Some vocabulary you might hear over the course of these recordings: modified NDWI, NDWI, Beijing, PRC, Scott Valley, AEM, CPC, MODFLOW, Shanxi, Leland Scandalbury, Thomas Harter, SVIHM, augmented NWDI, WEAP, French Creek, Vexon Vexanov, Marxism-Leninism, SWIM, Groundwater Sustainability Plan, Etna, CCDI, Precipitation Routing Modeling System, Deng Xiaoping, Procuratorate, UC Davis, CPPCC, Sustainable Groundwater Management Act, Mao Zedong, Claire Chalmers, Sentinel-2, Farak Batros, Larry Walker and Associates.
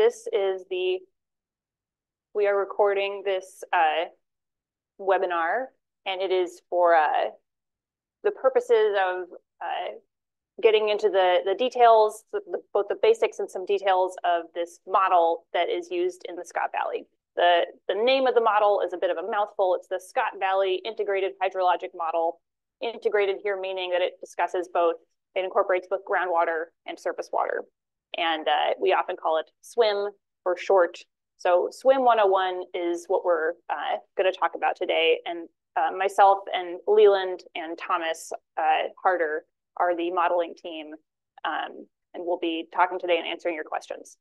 This is the, we are recording this webinar, and it is for the purposes of getting into the details, both the basics and some details of this model that is used in the Scott Valley. The name of the model is a bit of a mouthful. It's the Scott Valley Integrated Hydrologic Model. Integrated here meaning that it discusses both, it incorporates both groundwater and surface water. And we often call it SWIM for short. So SWIM 101 is what we're going to talk about today. And myself and Leland and Thomas Harter are the modeling team. And we'll be talking today and answering your questions.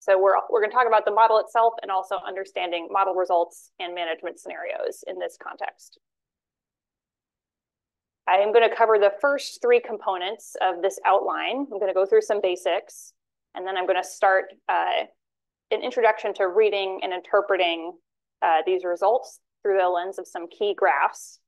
So we're going to talk about the model itself and also understanding model results and management scenarios in this context. I am going to cover the first three components of this outline. I'm going to go through some basics, and then I'm going to start an introduction to reading and interpreting these results through the lens of some key graphs.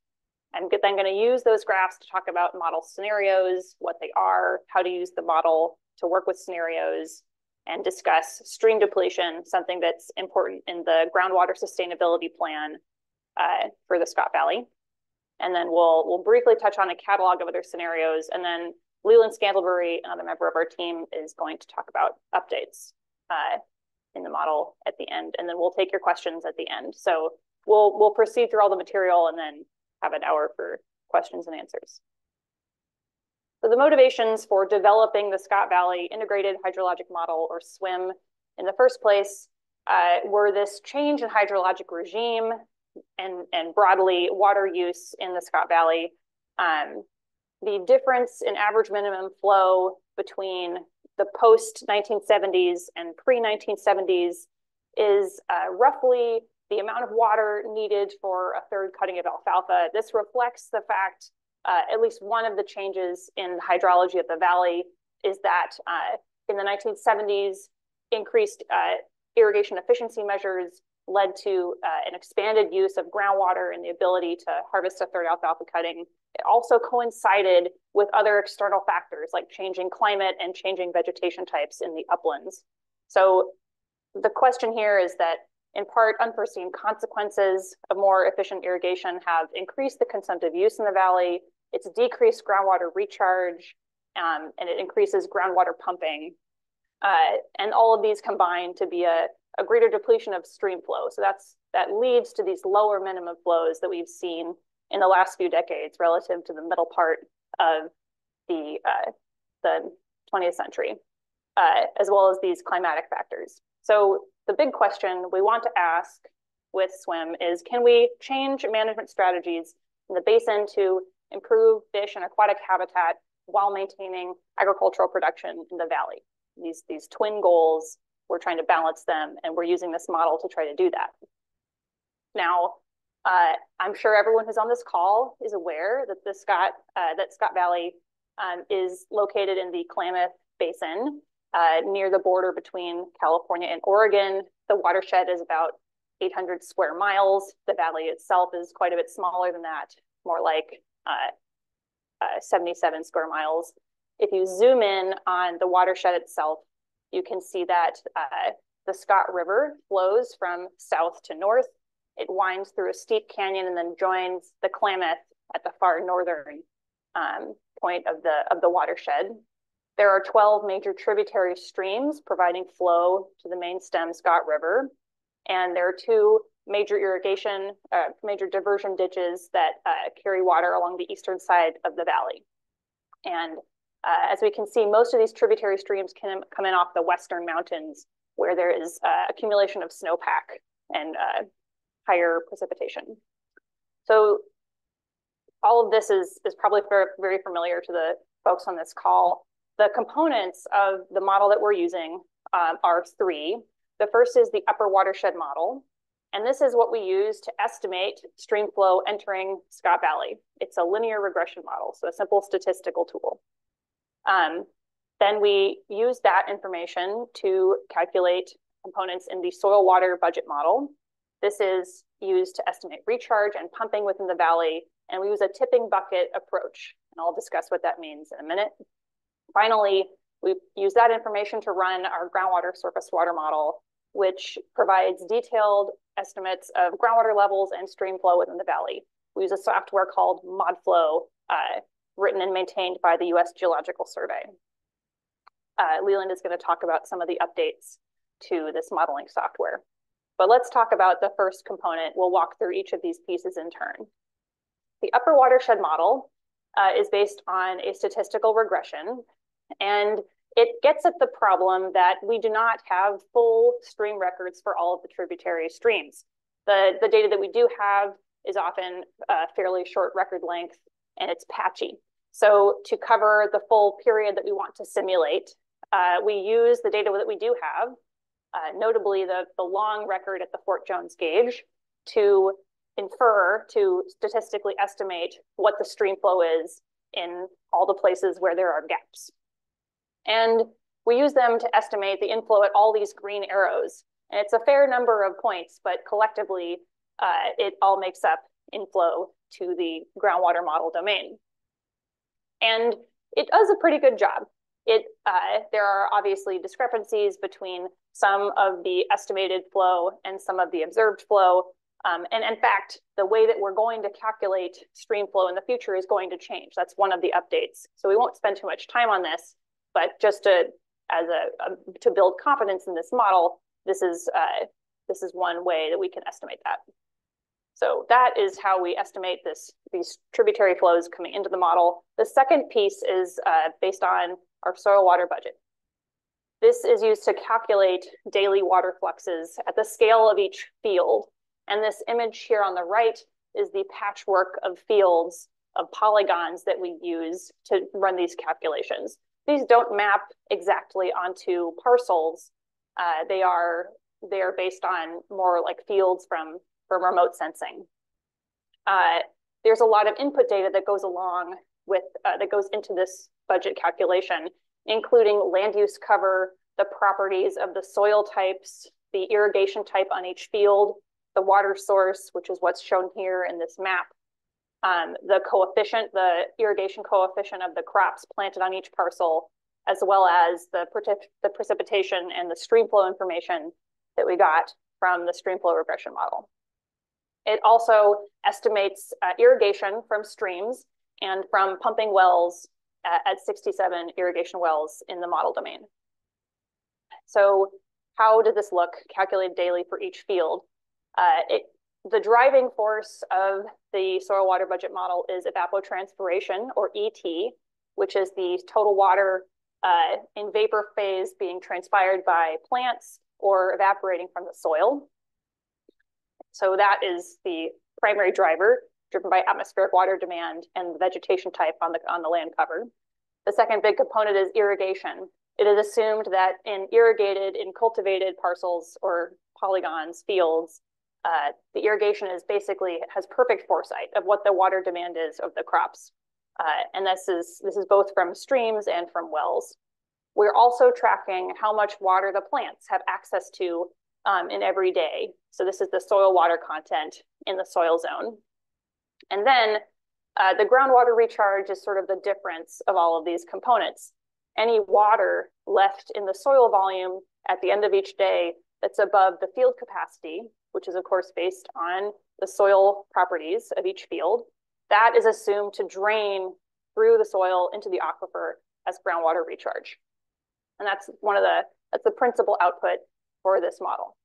I'm then going to use those graphs to talk about model scenarios, what they are, how to use the model to work with scenarios, and discuss stream depletion, something that's important in the Groundwater Sustainability Plan for the Scott Valley. And then we'll briefly touch on a catalog of other scenarios. And then Leland Scandalbury, another member of our team, is going to talk about updates in the model at the end. And then we'll take your questions at the end. So we'll proceed through all the material and then have an hour for questions and answers. So the motivations for developing the Scott Valley Integrated Hydrologic Model, or SWIM, in the first place, were this change in hydrologic regime and broadly water use in the Scott Valley. The difference in average minimum flow between the post-1970s and pre-1970s is roughly the amount of water needed for a third cutting of alfalfa. This reflects the fact, at least one of the changes in the hydrology of the valley is that in the 1970s, increased irrigation efficiency measures led to an expanded use of groundwater and the ability to harvest a third alfalfa cutting. It also coincided with other external factors like changing climate and changing vegetation types in the uplands. So the question here is that, in part, unforeseen consequences of more efficient irrigation have increased the consumptive use in the valley. It's decreased groundwater recharge, and it increases groundwater pumping. And all of these combine to be a greater depletion of stream flow. So that leads to these lower minimum flows that we've seen in the last few decades relative to the middle part of the 20th century, as well as these climatic factors. So the big question we want to ask with SWIM is, can we change management strategies in the basin to improve fish and aquatic habitat while maintaining agricultural production in the valley? These twin goals, we're trying to balance them, and we're using this model to try to do that. Now, I'm sure everyone who's on this call is aware that the Scott Valley is located in the Klamath Basin, near the border between California and Oregon. The watershed is about 800 square miles. The valley itself is quite a bit smaller than that, more like 77 square miles. If you zoom in on the watershed itself, you can see that the Scott River flows from south to north. It winds through a steep canyon and then joins the Klamath at the far northern point of the watershed. There are 12 major tributary streams providing flow to the main stem Scott River. And there are two major diversion ditches that carry water along the eastern side of the valley. And as we can see, most of these tributary streams can come in off the western mountains, where there is accumulation of snowpack and higher precipitation. So all of this is probably very familiar to the folks on this call. The components of the model that we're using are three. The first is the upper watershed model, and this is what we use to estimate stream flow entering Scott Valley. It's a linear regression model, so a simple statistical tool. Then we use that information to calculate components in the soil water budget model. This is used to estimate recharge and pumping within the valley, and we use a tipping bucket approach, and I'll discuss what that means in a minute. Finally, We use that information to run our groundwater surface water model, which provides detailed estimates of groundwater levels and stream flow within the valley. We use a software called MODFLOW, written and maintained by the U.S. Geological Survey. Leland is going to talk about some of the updates to this modeling software. But let's talk about the first component. We'll walk through each of these pieces in turn. The upper watershed model is based on a statistical regression, and it gets at the problem that we do not have full stream records for all of the tributary streams. The data that we do have is often fairly short record length, and it's patchy. So to cover the full period that we want to simulate, we use the data that we do have, notably the long record at the Fort Jones gauge, to infer, to statistically estimate what the stream flow is in all the places where there are gaps. And we use them to estimate the inflow at all these green arrows. And it's a fair number of points, but collectively, it all makes up inflow to the groundwater model domain. And it does a pretty good job. There are obviously discrepancies between some of the estimated flow and some of the observed flow. And in fact, the way that we're going to calculate stream flow in the future is going to change. That's one of the updates. So we won't spend too much time on this, but just to build confidence in this model, this is one way that we can estimate that. So that is how we estimate these tributary flows coming into the model. The second piece is based on our soil water budget. This is used to calculate daily water fluxes at the scale of each field. And this image here on the right is the patchwork of fields, of polygons that we use to run these calculations. These don't map exactly onto parcels. They are based on more like fields from remote sensing. There's a lot of input data that goes along with that goes into this budget calculation, including land use cover, the properties of the soil types, the irrigation type on each field, the water source, which is what's shown here in this map, the coefficient, the irrigation coefficient of the crops planted on each parcel, as well as the precipitation and the stream flow information that we got from the stream flow regression model. It also estimates irrigation from streams and from pumping wells at 67 irrigation wells in the model domain. So how did this look calculated daily for each field? The driving force of the soil water budget model is evapotranspiration, or ET, which is the total water in vapor phase being transpired by plants or evaporating from the soil. So that is the primary driver, driven by atmospheric water demand and the vegetation type on the land cover. The second big component is irrigation. It is assumed that in irrigated, in cultivated parcels or polygons, fields, the irrigation is basically has perfect foresight of what the water demand is of the crops. And this is both from streams and from wells. We're also tracking how much water the plants have access to in every day. So this is the soil water content in the soil zone. And then the groundwater recharge is sort of the difference of all of these components. Any water left in the soil volume at the end of each day that's above the field capacity, which is of course based on the soil properties of each field, that is assumed to drain through the soil into the aquifer as groundwater recharge. And that's that's the principal output for this model,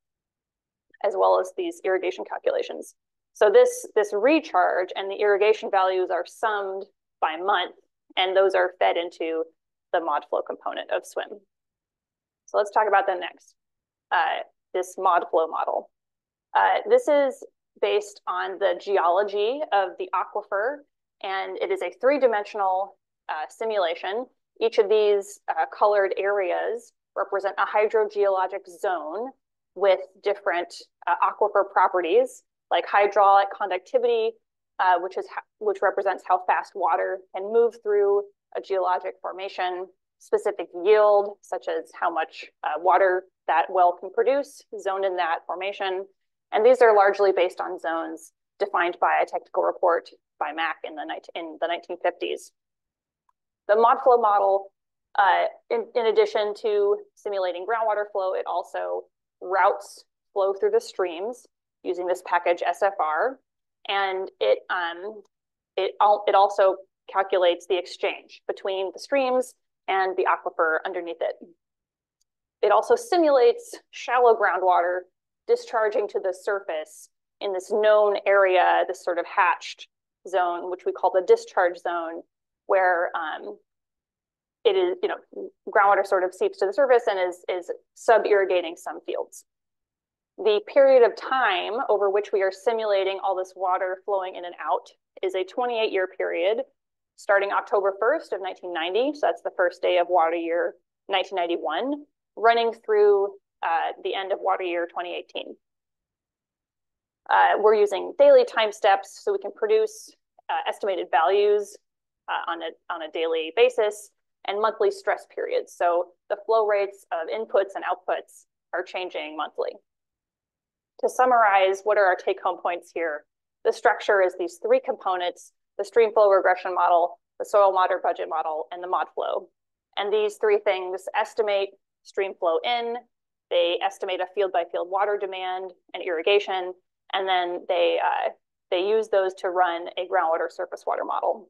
as well as these irrigation calculations. So this recharge and the irrigation values are summed by month, and those are fed into the MODFLOW component of SWIM. So let's talk about that next, this MODFLOW model. This is based on the geology of the aquifer, and it is a three-dimensional simulation. Each of these colored areas represent a hydrogeologic zone with different aquifer properties, like hydraulic conductivity, which represents how fast water can move through a geologic formation, specific yield, such as how much water that well can produce, zoned in that formation. And these are largely based on zones defined by a technical report by MAC in the 1950s. The MODFLOW model In addition to simulating groundwater flow, it also routes flow through the streams using this package SFR, and it also calculates the exchange between the streams and the aquifer underneath it. It also simulates shallow groundwater discharging to the surface in this known area, this sort of hatched zone, which we call the discharge zone, where it is, you know, groundwater sort of seeps to the surface and is sub-irrigating some fields. The period of time over which we are simulating all this water flowing in and out is a 28-year period, starting October 1st of 1990, so that's the first day of water year 1991, running through the end of water year 2018. We're using daily time steps, so we can produce estimated values on a daily basis, and monthly stress periods. So the flow rates of inputs and outputs are changing monthly. To summarize, what are our take-home points here? The structure is these three components: the stream flow regression model, the soil water budget model, and the mod flow. And these three things estimate stream flow in, they estimate a field-by-field water demand and irrigation, and then they use those to run a groundwater surface water model.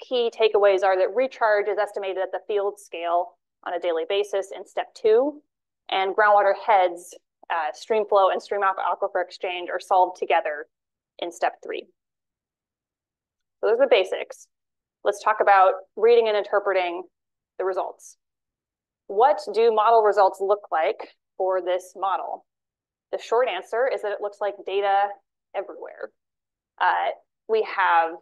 Key takeaways are that recharge is estimated at the field scale on a daily basis in step 2, and groundwater heads, stream flow, and stream aquifer exchange are solved together in step 3. So those are the basics. Let's talk about reading and interpreting the results. What do model results look like for this model? The short answer is that it looks like data everywhere. We have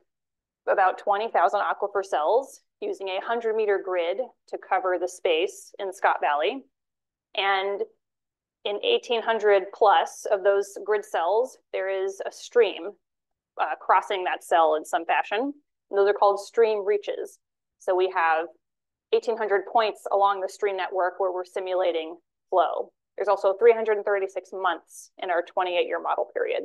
about 20,000 aquifer cells using a 100-meter grid to cover the space in Scott Valley. And in 1,800 plus of those grid cells, there is a stream crossing that cell in some fashion. And those are called stream reaches. So we have 1,800 points along the stream network where we're simulating flow. There's also 336 months in our 28-year model period.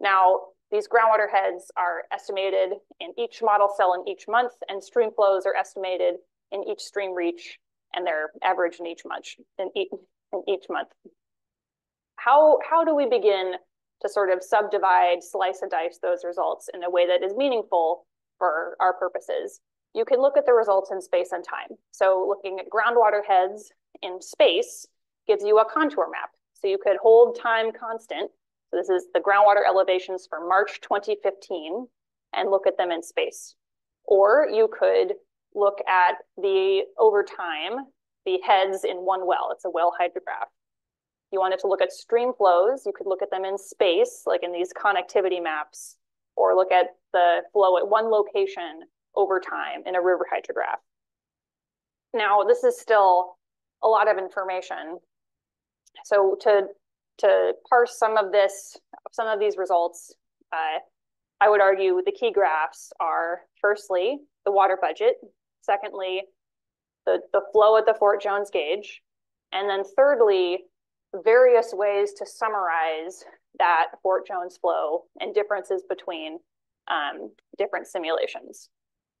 Now, these groundwater heads are estimated in each model cell in each month, and stream flows are estimated in each stream reach, and they're averaged in each month. How do we begin to sort of subdivide, slice and dice those results in a way that is meaningful for our purposes? You can look at the results in space and time. So looking at groundwater heads in space gives you a contour map. So you could hold time constant. This is the groundwater elevations for March 2015 and look at them in space. Or you could look at the over time, the heads in one well. It's a well hydrograph. If you wanted to look at stream flows, you could look at them in space, like in these connectivity maps, or look at the flow at one location over time in a river hydrograph. Now, this is still a lot of information. So to parse some of these results, I would argue the key graphs are, firstly, the water budget, secondly, the flow at the Fort Jones gauge, and then thirdly, various ways to summarize that Fort Jones flow and differences between different simulations.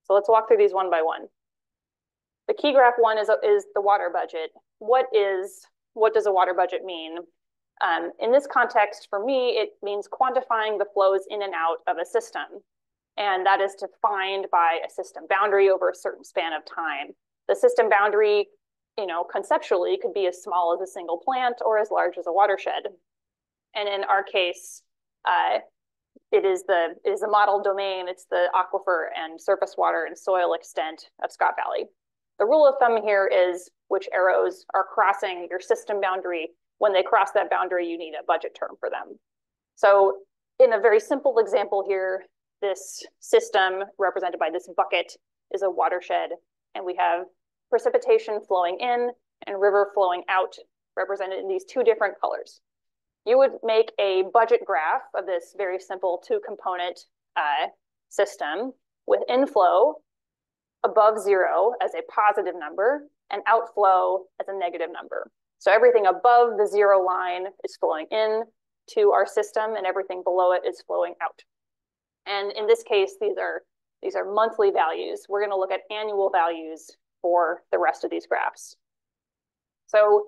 So let's walk through these one by one. The key graph one is the water budget. What does a water budget mean? In this context, for me, it means quantifying the flows in and out of a system, and that is defined by a system boundary over a certain span of time. The system boundary, you know, conceptually could be as small as a single plant or as large as a watershed. And in our case, it is the model domain. It's the aquifer and surface water and soil extent of Scott Valley. The rule of thumb here is which arrows are crossing your system boundary. When they cross that boundary, you need a budget term for them. So in a very simple example here, this system represented by this bucket is a watershed, and we have precipitation flowing in and river flowing out represented in these two different colors. You would make a budget graph of this very simple two-component system with inflow above 0 as a positive number and outflow as a negative number. So everything above the 0 line is flowing in to our system, and everything below it is flowing out. And in this case, these are monthly values. We're going to look at annual values for the rest of these graphs. So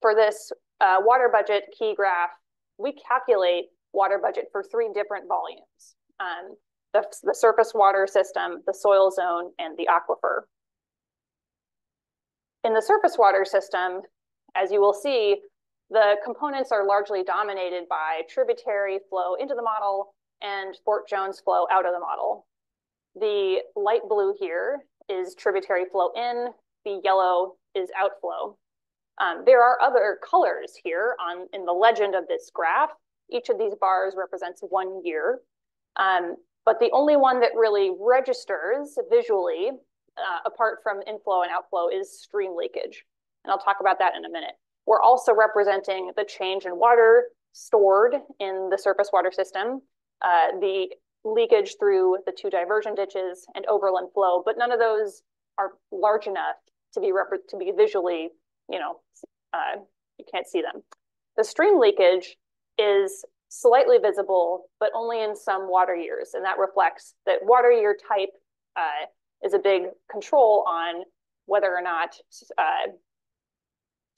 for this water budget key graph, we calculate water budget for three different volumes, the surface water system, the soil zone, and the aquifer. In the surface water system, as you will see, the components are largely dominated by tributary flow into the model and Fort Jones flow out of the model. The light blue here is tributary flow in, the yellow is outflow. There are other colors here in the legend of this graph. Each of these bars represents 1 year, but the only one that really registers visually, apart from inflow and outflow, is stream leakage. And I'll talk about that in a minute. We're also representing the change in water stored in the surface water system, the leakage through the two diversion ditches, and overland flow, but none of those are large enough to be visually, you can't see them. The stream leakage is slightly visible, but only in some water years. And that reflects that water year type is a big control on whether or not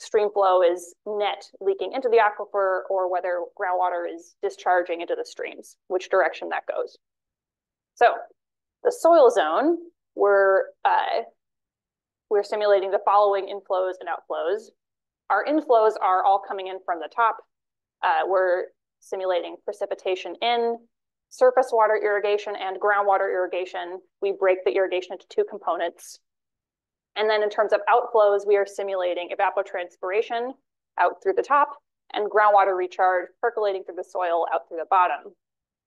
stream flow is net leaking into the aquifer or whether groundwater is discharging into the streams, which direction that goes. So the soil zone, we're simulating the following inflows and outflows. Our inflows are all coming in from the top. We're simulating precipitation in, surface water irrigation, and groundwater irrigation. We break the irrigation into two components. And then in terms of outflows, we are simulating evapotranspiration out through the top and groundwater recharge percolating through the soil out through the bottom.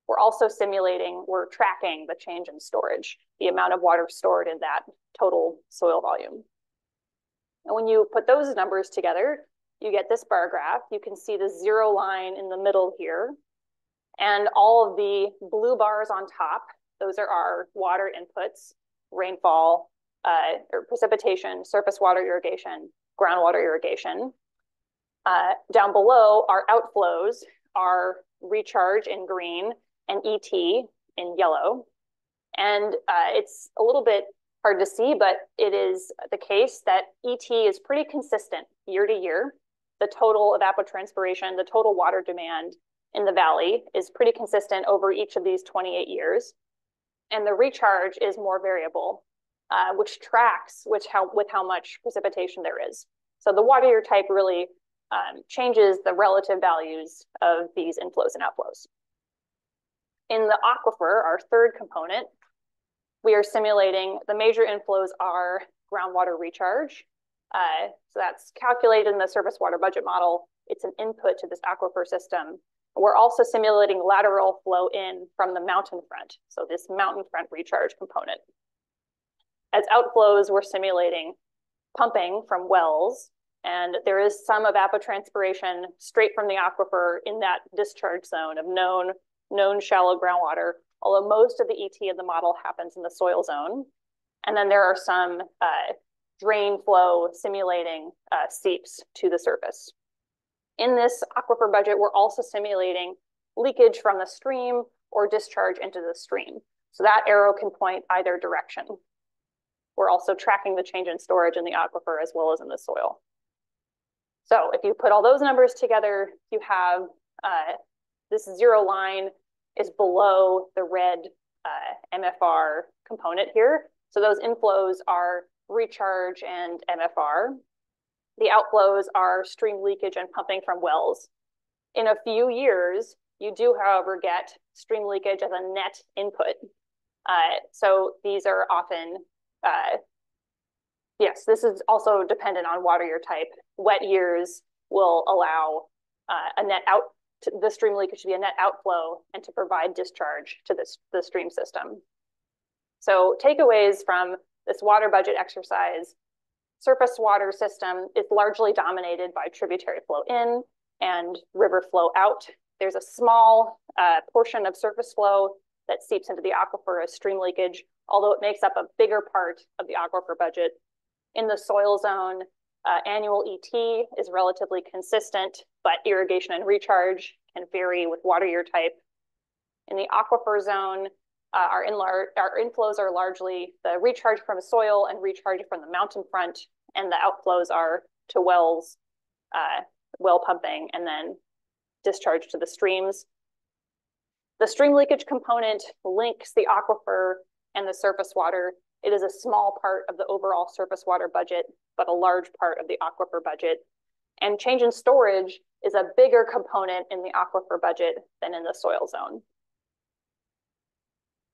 We're also simulating, we're tracking the change in storage, the amount of water stored in that total soil volume. And when you put those numbers together, you get this bar graph. You can see the zero line in the middle here, and all of the blue bars on top, those are our water inputs, rainfall, or precipitation, surface water irrigation, groundwater irrigation. Down below, our outflows are recharge in green and ET in yellow. And it's a little bit hard to see, but it is the case that ET is pretty consistent year to year. The total evapotranspiration, the total water demand in the valley is pretty consistent over each of these 28 years. And the recharge is more variable, which tracks with how much precipitation there is. So the water year type really changes the relative values of these inflows and outflows. In the aquifer, our third component, we are simulating the major inflows are groundwater recharge. So that's calculated in the surface water budget model. It's an input to this aquifer system. We're also simulating lateral flow in from the mountain front, so this mountain front recharge component. As outflows, we're simulating pumping from wells, and there is some evapotranspiration straight from the aquifer in that discharge zone of known shallow groundwater, although most of the ET in the model happens in the soil zone. And then there are some drain flow simulating seeps to the surface. In this aquifer budget, we're also simulating leakage from the stream or discharge into the stream. So that arrow can point either direction. We're also tracking the change in storage in the aquifer as well as in the soil. So if you put all those numbers together, you have this zero line is below the red MFR component here. So those inflows are recharge and MFR. The outflows are stream leakage and pumping from wells. In a few years, you do, however, get stream leakage as a net input. So these are often, yes, this is also dependent on water year type. Wet years will allow a net out, the stream leakage to be a net outflow and to provide discharge to the stream system. So takeaways from this water budget exercise: surface water system is largely dominated by tributary flow in and river flow out. There's a small portion of surface flow that seeps into the aquifer as stream leakage, although it makes up a bigger part of the aquifer budget. In the soil zone, annual ET is relatively consistent, but irrigation and recharge can vary with water year type. In the aquifer zone, Our inflows are largely the recharge from the soil and recharge from the mountain front, and the outflows are to wells, well pumping, and then discharge to the streams. The stream leakage component links the aquifer and the surface water. It is a small part of the overall surface water budget, but a large part of the aquifer budget. And change in storage is a bigger component in the aquifer budget than in the soil zone.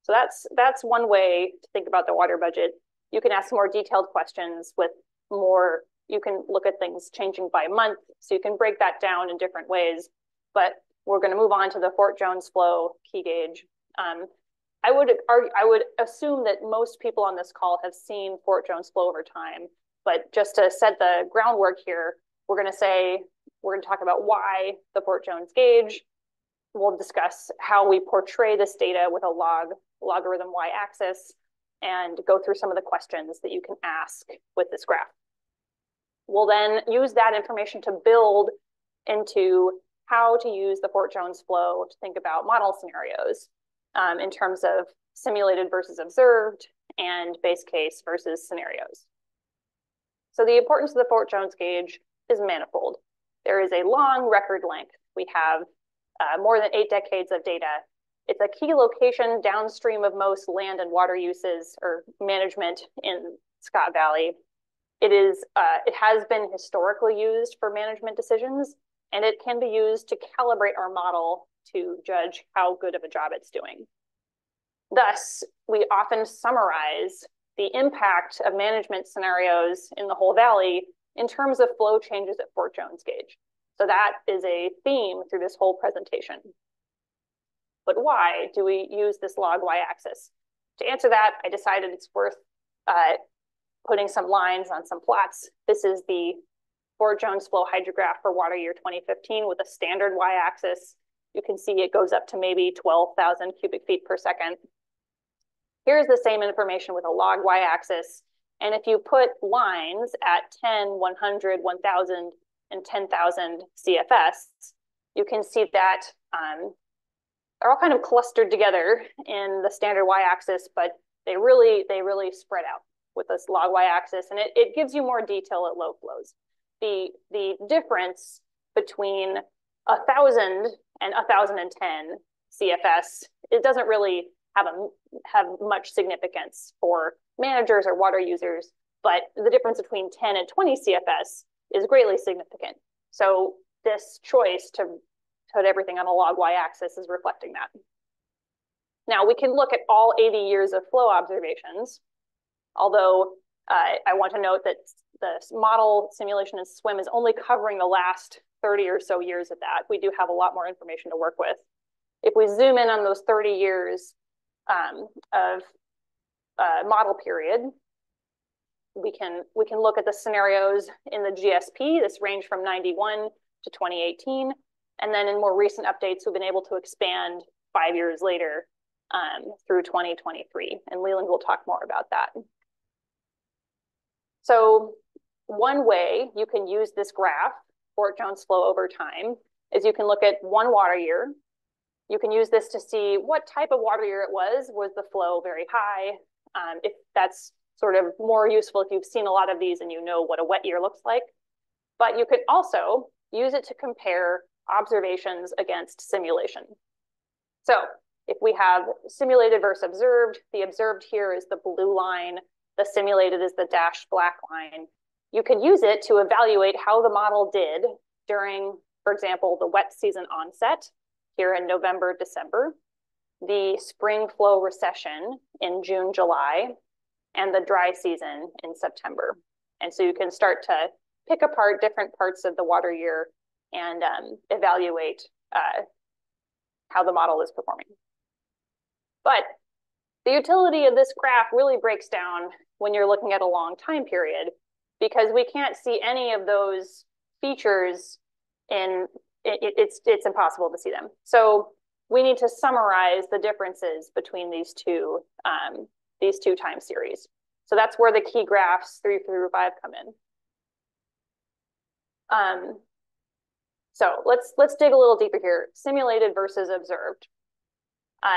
So that's one way to think about the water budget. You can ask more detailed questions with more, you can look at things changing by month, so you can break that down in different ways. But we're going to move on to the Fort Jones flow key gauge. I would assume that most people on this call have seen Fort Jones flow over time, but just to set the groundwork here, we're going to talk about why the Fort Jones gauge. We'll discuss how we portray this data with a logarithm y-axis and go through some of the questions that you can ask with this graph. We'll then use that information to build into how to use the Fort Jones flow to think about model scenarios in terms of simulated versus observed and base case versus scenarios. So the importance of the Fort Jones gauge is manifold. There is a long record length. We have more than 8 decades of data. It's a key location downstream of most land and water uses or management in Scott Valley. It has been historically used for management decisions, and it can be used to calibrate our model to judge how good of a job it's doing. Thus, we often summarize the impact of management scenarios in the whole valley in terms of flow changes at Fort Jones gauge. So that is a theme through this whole presentation. But why do we use this log y-axis? To answer that, I decided it's worth putting some lines on some plots. This is the Fort Jones flow hydrograph for water year 2015 with a standard y-axis. You can see it goes up to maybe 12,000 cubic feet per second. Here's the same information with a log y-axis. And if you put lines at 10, 100, 1,000, and 10,000 CFS, you can see that they're all kind of clustered together in the standard y-axis, but they really spread out with this log y-axis, and it gives you more detail at low flows. The difference between 1,000 and 1,010 CFS, it doesn't really have much significance for managers or water users, but the difference between 10 and 20 CFS is greatly significant. So this choice to put everything on the log y-axis is reflecting that. Now we can look at all 80 years of flow observations, although I want to note that the model simulation in SWIM is only covering the last 30 or so years of that. We do have a lot more information to work with. If we zoom in on those 30 years of model period, we can look at the scenarios in the GSP. This ranged from 91 to 2018. And then in more recent updates, we've been able to expand 5 years later through 2023. And Leland will talk more about that. So one way you can use this graph, Fort Jones flow over time, is you can look at one water year. You can use this to see what type of water year it was. Was the flow very high? If that's sort of more useful if you've seen a lot of these and you know what a wet year looks like. But you could also use it to compare observations against simulation. So if we have simulated versus observed, the observed here is the blue line, the simulated is the dashed black line. You could use it to evaluate how the model did during, for example, the wet season onset here in November, December, the spring flow recession in June, July, and the dry season in September. And so you can start to pick apart different parts of the water year and evaluate how the model is performing. But the utility of this graph really breaks down when you're looking at a long time period, because we can't see any of those features in, it's impossible to see them. So we need to summarize the differences between these two time series. So that's where the key graphs 3 through 5 come in. So let's dig a little deeper here. Simulated versus observed.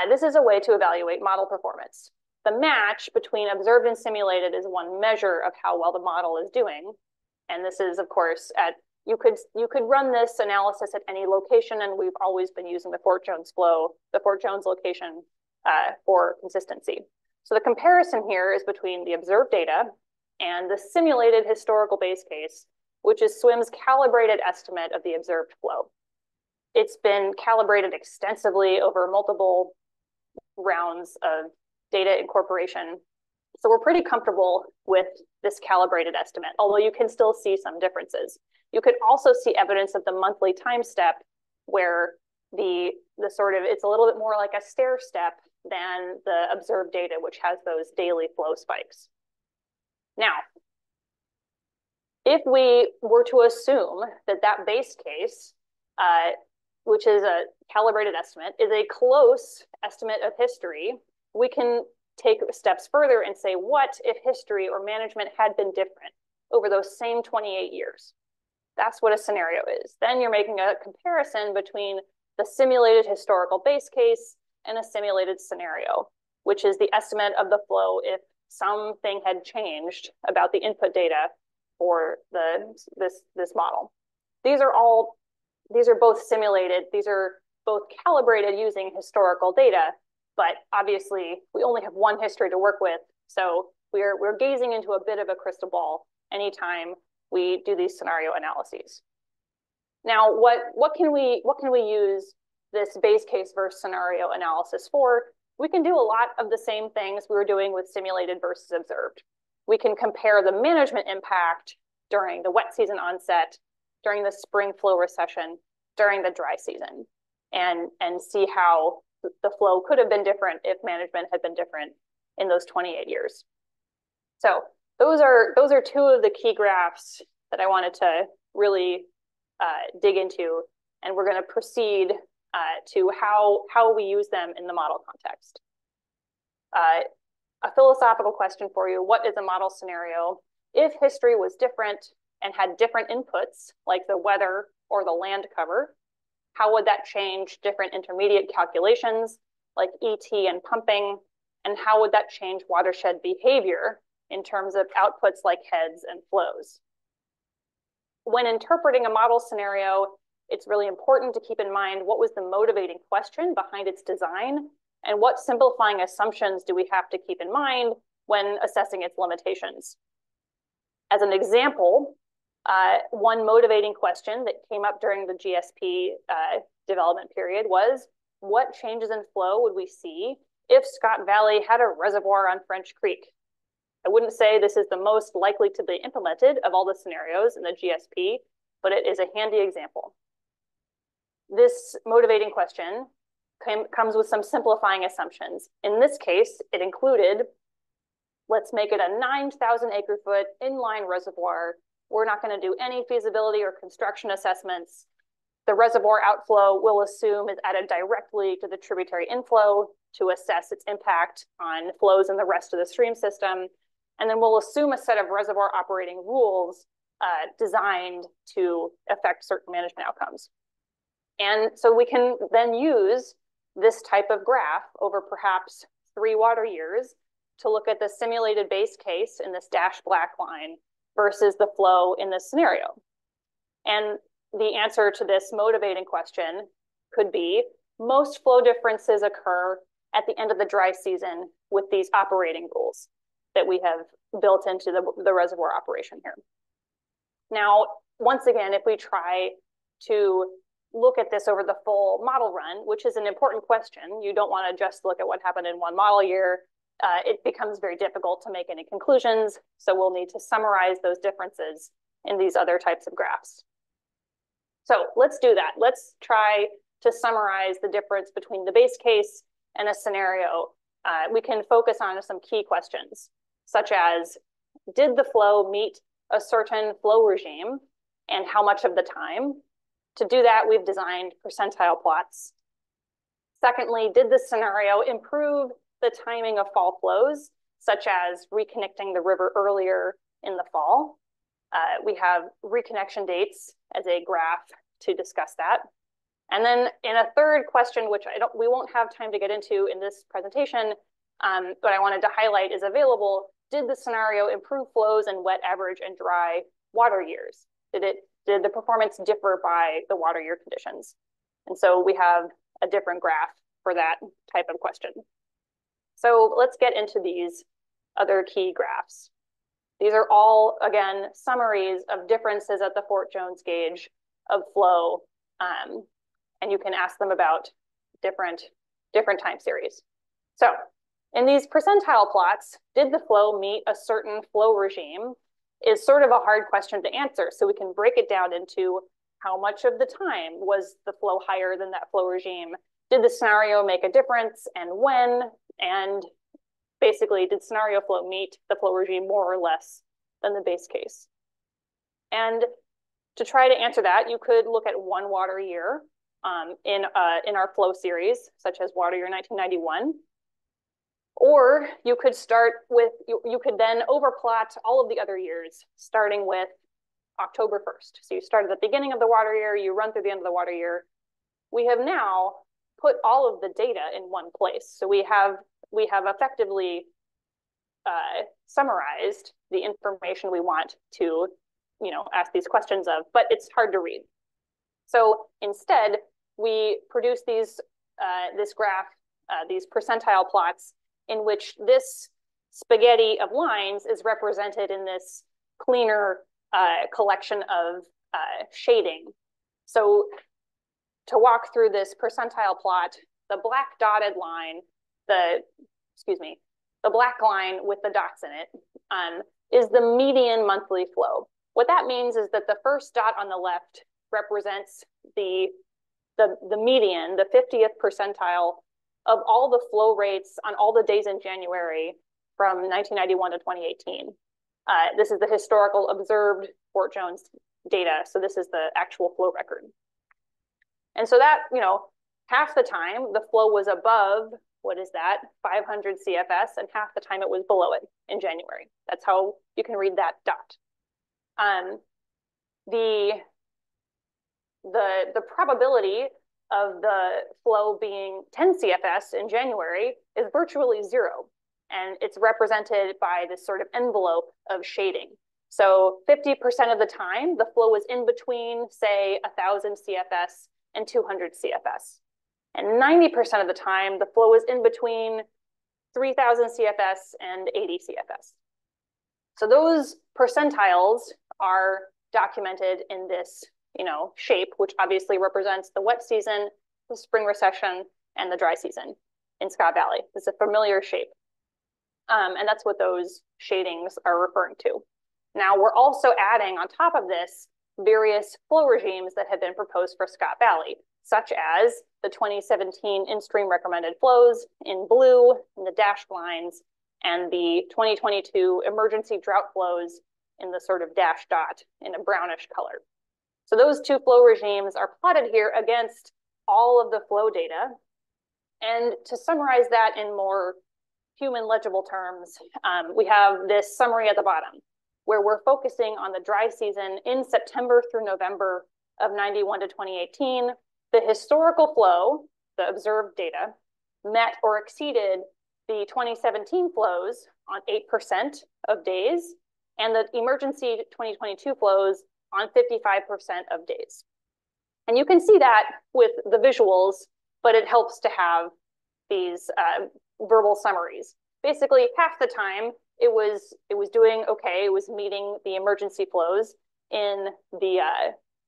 This is a way to evaluate model performance. The match between observed and simulated is one measure of how well the model is doing. And this is, of course, you could run this analysis at any location, and we've always been using the Fort Jones flow, the Fort Jones location for consistency. So the comparison here is between the observed data and the simulated historical base case, which is SWIM's calibrated estimate of the observed flow. It's been calibrated extensively over multiple rounds of data incorporation. So we're pretty comfortable with this calibrated estimate, although you can still see some differences. You could also see evidence of the monthly time step where the sort of, it's a little bit more like a stair step than the observed data, which has those daily flow spikes. Now, if we were to assume that that base case, which is a calibrated estimate, is a close estimate of history, we can take steps further and say, what if history or management had been different over those same 28 years? That's what a scenario is. Then you're making a comparison between the simulated historical base case and a simulated scenario, which is the estimate of the flow if something had changed about the input data for this model. These are both simulated, these are both calibrated using historical data, but obviously we only have one history to work with. So we're gazing into a bit of a crystal ball anytime we do these scenario analyses. Now, what can we use this base case versus scenario analysis for? We can do a lot of the same things we were doing with simulated versus observed. We can compare the management impact during the wet season onset, during the spring flow recession, during the dry season, and see how the flow could have been different if management had been different in those 28 years. So those are two of the key graphs that I wanted to really dig into, and we're going to proceed to how we use them in the model context. A philosophical question for you: what is a model scenario? If history was different and had different inputs, like the weather or the land cover, how would that change different intermediate calculations, like ET and pumping? And how would that change watershed behavior in terms of outputs like heads and flows? When interpreting a model scenario, it's really important to keep in mind what was the motivating question behind its design, and what simplifying assumptions do we have to keep in mind when assessing its limitations. As an example, one motivating question that came up during the GSP development period was, what changes in flow would we see if Scott Valley had a reservoir on French Creek? I wouldn't say this is the most likely to be implemented of all the scenarios in the GSP, but it is a handy example. This motivating question comes with some simplifying assumptions. In this case, it included, let's make it a 9,000 acre foot inline reservoir. We're not going to do any feasibility or construction assessments. The reservoir outflow we'll assume is added directly to the tributary inflow to assess its impact on flows in the rest of the stream system. And then we'll assume a set of reservoir operating rules designed to affect certain management outcomes. And so we can then use this type of graph over perhaps 3 water years to look at the simulated base case in this dashed black line versus the flow in this scenario. And the answer to this motivating question could be, most flow differences occur at the end of the dry season with these operating rules that we have built into the reservoir operation here. Now, once again, if we try to look at this over the full model run, which is an important question, you don't want to just look at what happened in one model year, it becomes very difficult to make any conclusions. So we'll need to summarize those differences in these other types of graphs. So let's do that. Let's try to summarize the difference between the base case and a scenario. We can focus on some key questions, such as, did the flow meet a certain flow regime and how much of the time? To do that, we've designed percentile plots. Secondly, did the scenario improve the timing of fall flows, such as reconnecting the river earlier in the fall? We have reconnection dates as a graph to discuss that. And then in a third question, which we won't have time to get into in this presentation, but I wanted to highlight is available, did the scenario improve flows in wet average and dry water years? Did the performance differ by the water year conditions? And so we have a different graph for that type of question. So let's get into these other key graphs. These are all, again, summaries of differences at the Fort Jones gauge of flow, and you can ask them about different time series. So in these percentile plots, did the flow meet a certain flow regime is sort of a hard question to answer. So we can break it down into how much of the time was the flow higher than that flow regime? Did the scenario make a difference and when? And basically, did scenario flow meet the flow regime more or less than the base case? And to try to answer that, you could look at one water year in our flow series, such as water year 1991. Or you could start with, you could then overplot all of the other years, starting with October 1st. So you start at the beginning of the water year, you run through the end of the water year. We have now put all of the data in one place. So we have effectively summarized the information we want to, ask these questions of, but it's hard to read. So instead, we produce these, this graph, these percentile plots, in which this spaghetti of lines is represented in this cleaner collection of shading. So to walk through this percentile plot, the black dotted line, the black line with the dots in it is the median monthly flow. What that means is that the first dot on the left represents the median, the 50th percentile of all the flow rates on all the days in January from 1991 to 2018. This is the historical observed Fort Jones data. So this is the actual flow record. And so that, half the time the flow was above, 500 CFS, and half the time it was below it in January. That's how you can read that dot. The probability of the flow being 10 CFS in January is virtually zero. And it's represented by this sort of envelope of shading. So 50% of the time, the flow is in between, say, 1,000 CFS and 200 CFS. And 90% of the time, the flow is in between 3,000 CFS and 80 CFS. So those percentiles are documented in this shape, which obviously represents the wet season, the spring recession, and the dry season in Scott Valley. It's a familiar shape. And that's what those shadings are referring to. Now, we're also adding on top of this various flow regimes that have been proposed for Scott Valley, such as the 2017 in-stream recommended flows in blue in the dashed lines, and the 2022 emergency drought flows in the sort of dashed dot in a brownish color. So those two flow regimes are plotted here against all of the flow data. And to summarize that in more human legible terms, we have this summary at the bottom where we're focusing on the dry season in September through November of 91 to 2018. The historical flow, the observed data, met or exceeded the 2017 flows on 8% of days, and the emergency 2022 flows on 55% of days. And you can see that with the visuals, but it helps to have these verbal summaries. Basically, half the time it was doing okay, it was meeting the emergency flows in the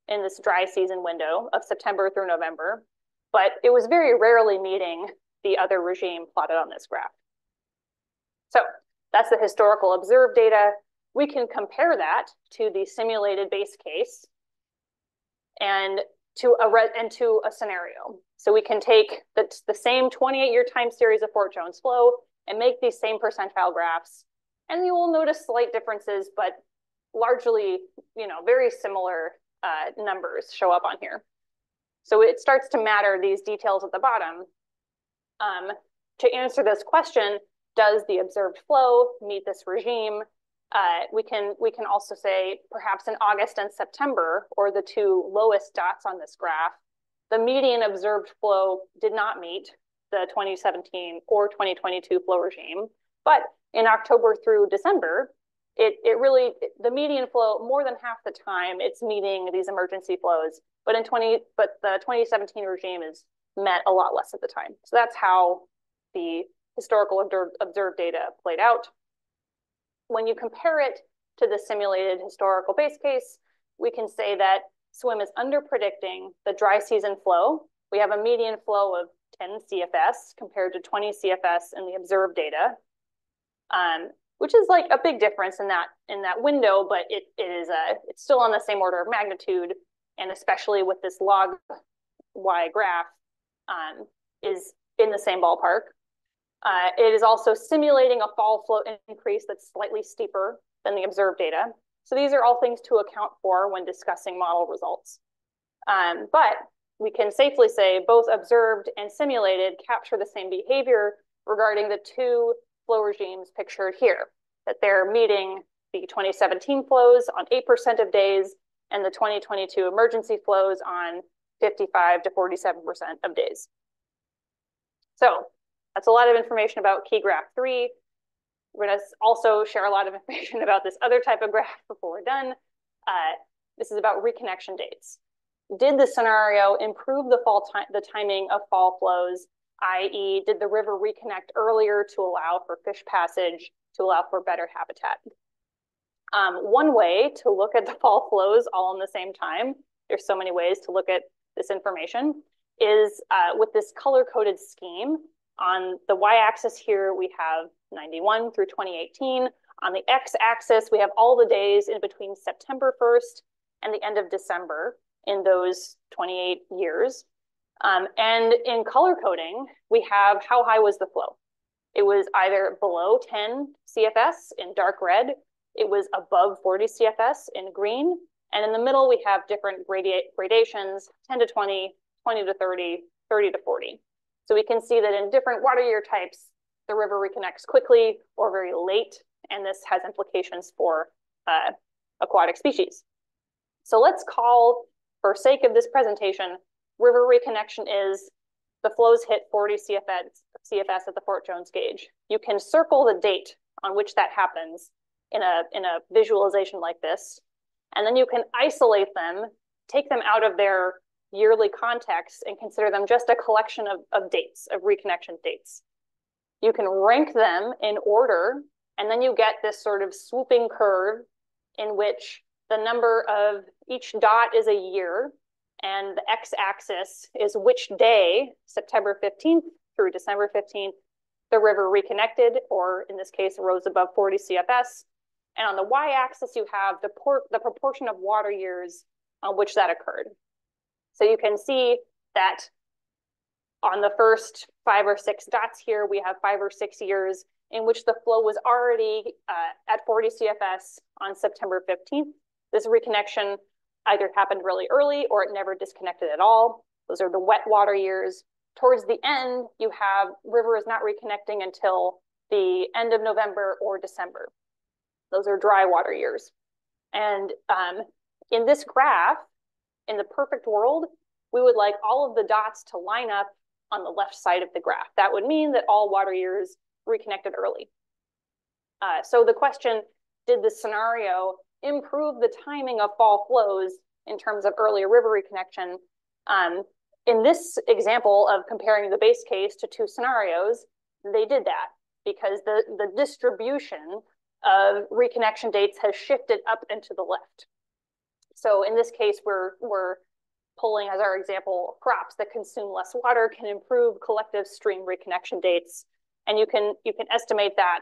in this dry season window of September through November, but it was very rarely meeting the other regime plotted on this graph. So that's the historical observed data. We can compare that to the simulated base case and to a scenario. So we can take the same 28-year time series of Fort Jones flow and make these same percentile graphs. And you will notice slight differences, but largely, very similar numbers show up on here. So it starts to matter, these details at the bottom. To answer this question, does the observed flow meet this regime? We can also say perhaps in August and September, or the two lowest dots on this graph, The median observed flow did not meet the 2017 or 2022 flow regime, but in October through December, the median flow, more than half the time, it's meeting these emergency flows, but the 2017 regime is met a lot less at the time. So that's how the historical observed data played out. When you compare it to the simulated historical base case, we can say that SWIM is underpredicting the dry season flow. We have a median flow of 10 CFS compared to 20 CFS in the observed data, which is like a big difference in that window, but it's still on the same order of magnitude, and especially with this log Y graph, is in the same ballpark. It is also simulating a fall flow increase that's slightly steeper than the observed data. So these are all things to account for when discussing model results. But we can safely say both observed and simulated capture the same behavior regarding the two flow regimes pictured here, that they're meeting the 2017 flows on 8% of days and the 2022 emergency flows on 55 to 47% of days. So that's a lot of information about key graph 3. We're going to also share a lot of information about this other type of graph before we're done. This is about reconnection dates. Did the scenario improve the timing of fall flows, i.e. did the river reconnect earlier to allow for fish passage, to allow for better habitat? One way to look at the fall flows all in the same time, there's so many ways to look at this information, is with this color-coded scheme. On the y-axis here, we have 91 through 2018. On the x-axis, we have all the days in between September 1st and the end of December in those 28 years. And in color coding, we have how high was the flow. It was either below 10 CFS in dark red, it was above 40 CFS in green, and in the middle, we have different gradations, 10 to 20, 20 to 30, 30 to 40. So we can see that in different water year types, the river reconnects quickly or very late, and this has implications for aquatic species. So let's call, for sake of this presentation, river reconnection is the flows hit 40 CFS at the Fort Jones gauge. You can circle the date on which that happens in a visualization like this, and then you can isolate them, take them out of their yearly context and consider them just a collection of dates, of reconnection dates. You can rank them in order, and then you get this sort of swooping curve in which the number of each dot is a year, and the x-axis is which day, September 15th through December 15th, the river reconnected, or in this case, rose above 40 CFS. And on the y-axis, you have the proportion of water years on which that occurred. So you can see that on the first 5 or 6 dots here, we have 5 or 6 years in which the flow was already at 40 CFS on September 15th. This reconnection either happened really early or it never disconnected at all. Those are the wet water years. Towards the end, you have river is not reconnecting until the end of November or December. Those are dry water years. And in this graph, in the perfect world, we would like all of the dots to line up on the left side of the graph. That would mean that all water years reconnected early. So the question, did the scenario improve the timing of fall flows in terms of earlier river reconnection? In this example of comparing the base case to 2 scenarios, they did that because the distribution of reconnection dates has shifted up and to the left. So in this case, we're pulling as our example crops that consume less water can improve collective stream reconnection dates, and you can estimate that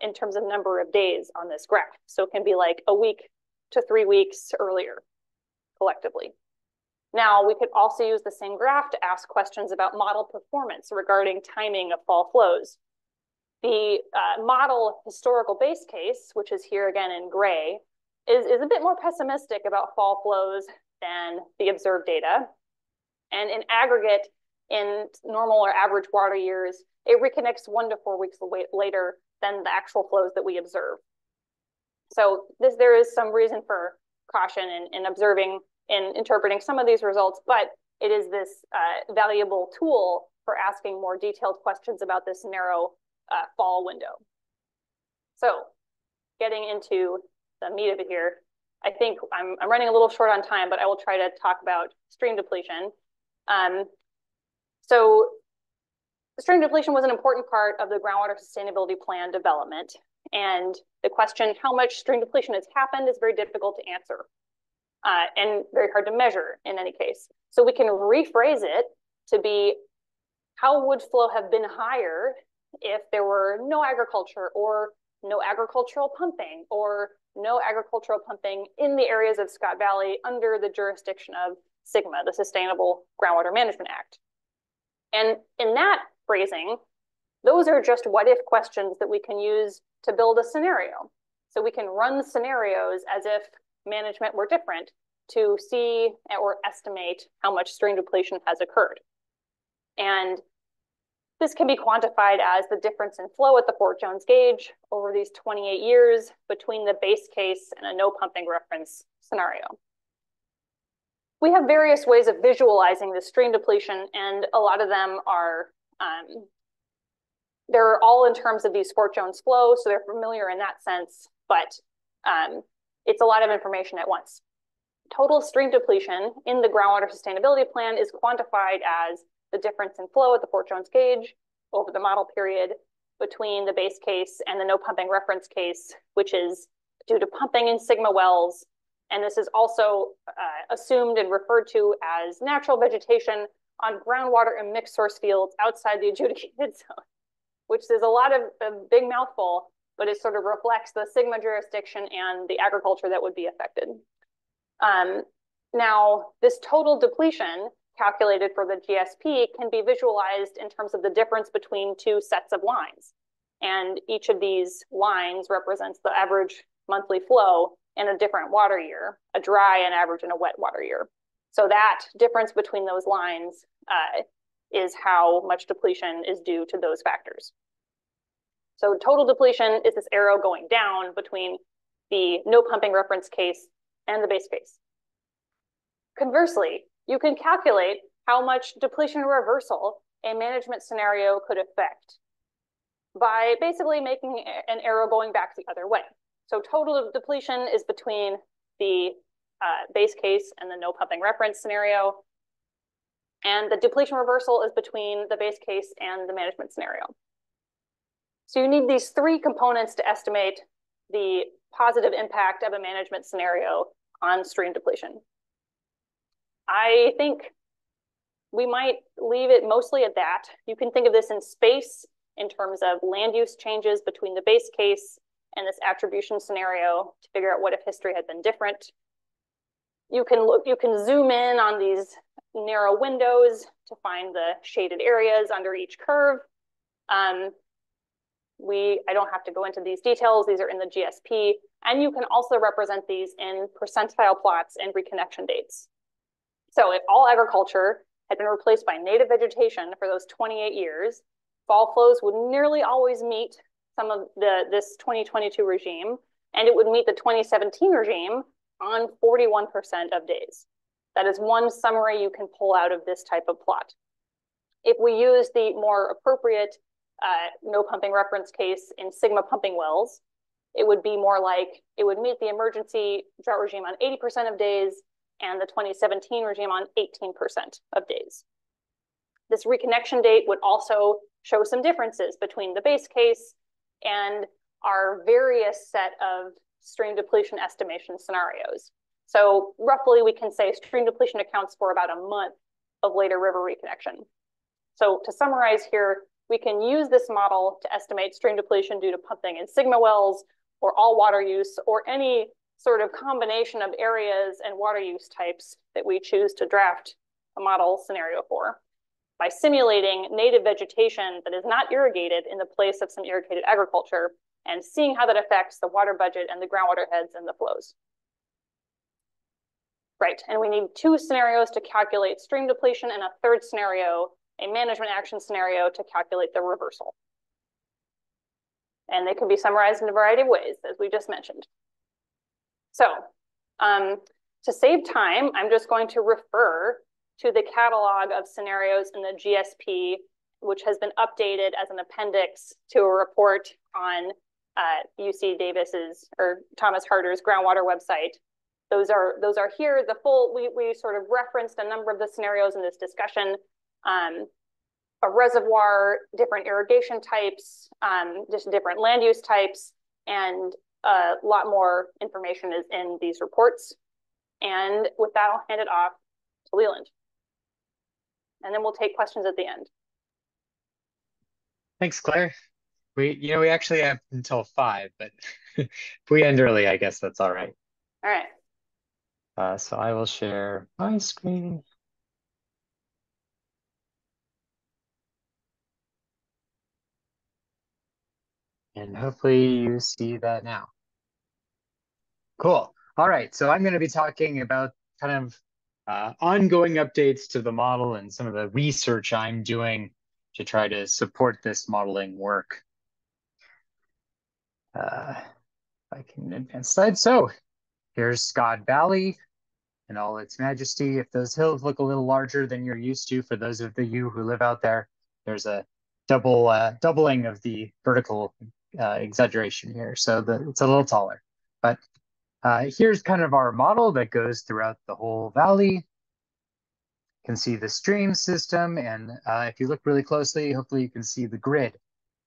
in terms of number of days on this graph. So it can be like a week to 3 weeks earlier collectively. Now we could also use the same graph to ask questions about model performance regarding timing of fall flows. The model historical base case, which is here again in gray, is a bit more pessimistic about fall flows than the observed data. And in aggregate, in normal or average water years, it reconnects 1 to 4 weeks later than the actual flows that we observe. So there is some reason for caution in interpreting some of these results, but it is this valuable tool for asking more detailed questions about this narrow fall window. So getting into the meat of it here, I think I'm running a little short on time, but I will try to talk about stream depletion. So stream depletion was an important part of the groundwater sustainability plan development. And the question, how much stream depletion has happened, is very difficult to answer and very hard to measure in any case. So we can rephrase it to be, how would flow have been higher if there were no agriculture or no agricultural pumping or no agricultural pumping in the areas of Scott Valley under the jurisdiction of SGMA, the Sustainable Groundwater Management Act. And in that phrasing, those are just what if questions that we can use to build a scenario. So we can run scenarios as if management were different to see or estimate how much stream depletion has occurred. And this can be quantified as the difference in flow at the Fort Jones gauge over these 28 years between the base case and a no pumping reference scenario. We have various ways of visualizing the stream depletion, and a lot of them are, they're all in terms of these Fort Jones flows, so they're familiar in that sense, but it's a lot of information at once. Total stream depletion in the groundwater sustainability plan is quantified as the difference in flow at the Fort Jones gauge over the model period between the base case and the no pumping reference case, which is due to pumping in SGMA wells. And this is also assumed and referred to as natural vegetation on groundwater and mixed source fields outside the adjudicated zone, which is a lot of a big mouthful, but it sort of reflects the SGMA jurisdiction and the agriculture that would be affected. Now, this total depletion calculated for the GSP can be visualized in terms of the difference between two sets of lines. And each of these lines represents the average monthly flow in a different water year, a dry and average and a wet water year. So that difference between those lines is how much depletion is due to those factors. So total depletion is this arrow going down between the no pumping reference case and the base case. Conversely, you can calculate how much depletion reversal a management scenario could affect by basically making an arrow going back the other way. So total depletion is between the base case and the no pumping reference scenario, and the depletion reversal is between the base case and the management scenario. So you need these three components to estimate the positive impact of a management scenario on stream depletion. I think we might leave it mostly at that. You can think of this in space in terms of land use changes between the base case and this attribution scenario to figure out what if history had been different. You can look, you can zoom in on these narrow windows to find the shaded areas under each curve. I don't have to go into these details. These are in the GSP, and you can also represent these in percentile plots and reconnection dates. So if all agriculture had been replaced by native vegetation for those 28 years, fall flows would nearly always meet some of this 2022 regime, and it would meet the 2017 regime on 41% of days. That is one summary you can pull out of this type of plot. If we use the more appropriate no pumping reference case in SGMA pumping wells, it would be more like it would meet the emergency drought regime on 80% of days, and the 2017 regime on 18% of days. This reconnection date would also show some differences between the base case and our various set of stream depletion estimation scenarios. So roughly we can say stream depletion accounts for about a month of later river reconnection. So to summarize here, we can use this model to estimate stream depletion due to pumping in SGMA wells or all water use or any sort of combination of areas and water use types that we choose to draft a model scenario for by simulating native vegetation that is not irrigated in the place of some irrigated agriculture and seeing how that affects the water budget and the groundwater heads and the flows. Right, and we need two scenarios to calculate stream depletion and a third scenario, a management action scenario, to calculate the reversal. And they can be summarized in a variety of ways, as we just mentioned. So to save time, I'm just going to refer to the catalog of scenarios in the GSP, which has been updated as an appendix to a report on UC Davis's or Thomas Harter's groundwater website. Those are here. The full, we sort of referenced a number of the scenarios in this discussion, a reservoir, different irrigation types, just different land use types, and a lot more information is in these reports. And with that, I'll hand it off to Leland. And then we'll take questions at the end. Thanks, Claire. We actually have until 5, but if we end early, I guess that's all right. All right. So I will share my screen. And hopefully you see that now. Cool. All right. So I'm going to be talking about kind of ongoing updates to the model and some of the research I'm doing to try to support this modeling work. I can advance slide. So here's Scott Valley in all its majesty. If those hills look a little larger than you're used to, for those of you who live out there, there's a doubling of the vertical exaggeration here. So it's a little taller. But here's kind of our model that goes throughout the whole valley. Can see the stream system, and if you look really closely, hopefully you can see the grid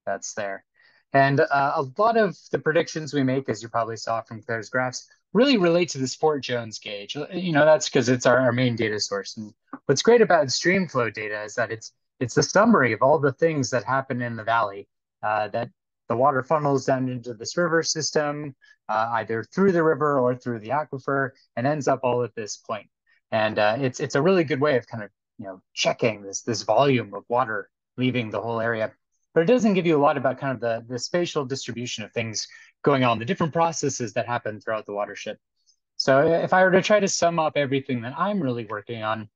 that's there. And a lot of the predictions we make, as you probably saw from Claire's graphs, really relate to this Fort Jones gauge. That's because it's our main data source. And what's great about stream flow data is that it's a summary of all the things that happen in the valley, that the water funnels down into this river system, either through the river or through the aquifer, and ends up all at this point. And it's a really good way of kind of checking this volume of water leaving the whole area, but it doesn't give you a lot about kind of the spatial distribution of things going on, the different processes that happen throughout the watershed. So if I were to try to sum up everything that I'm really working on,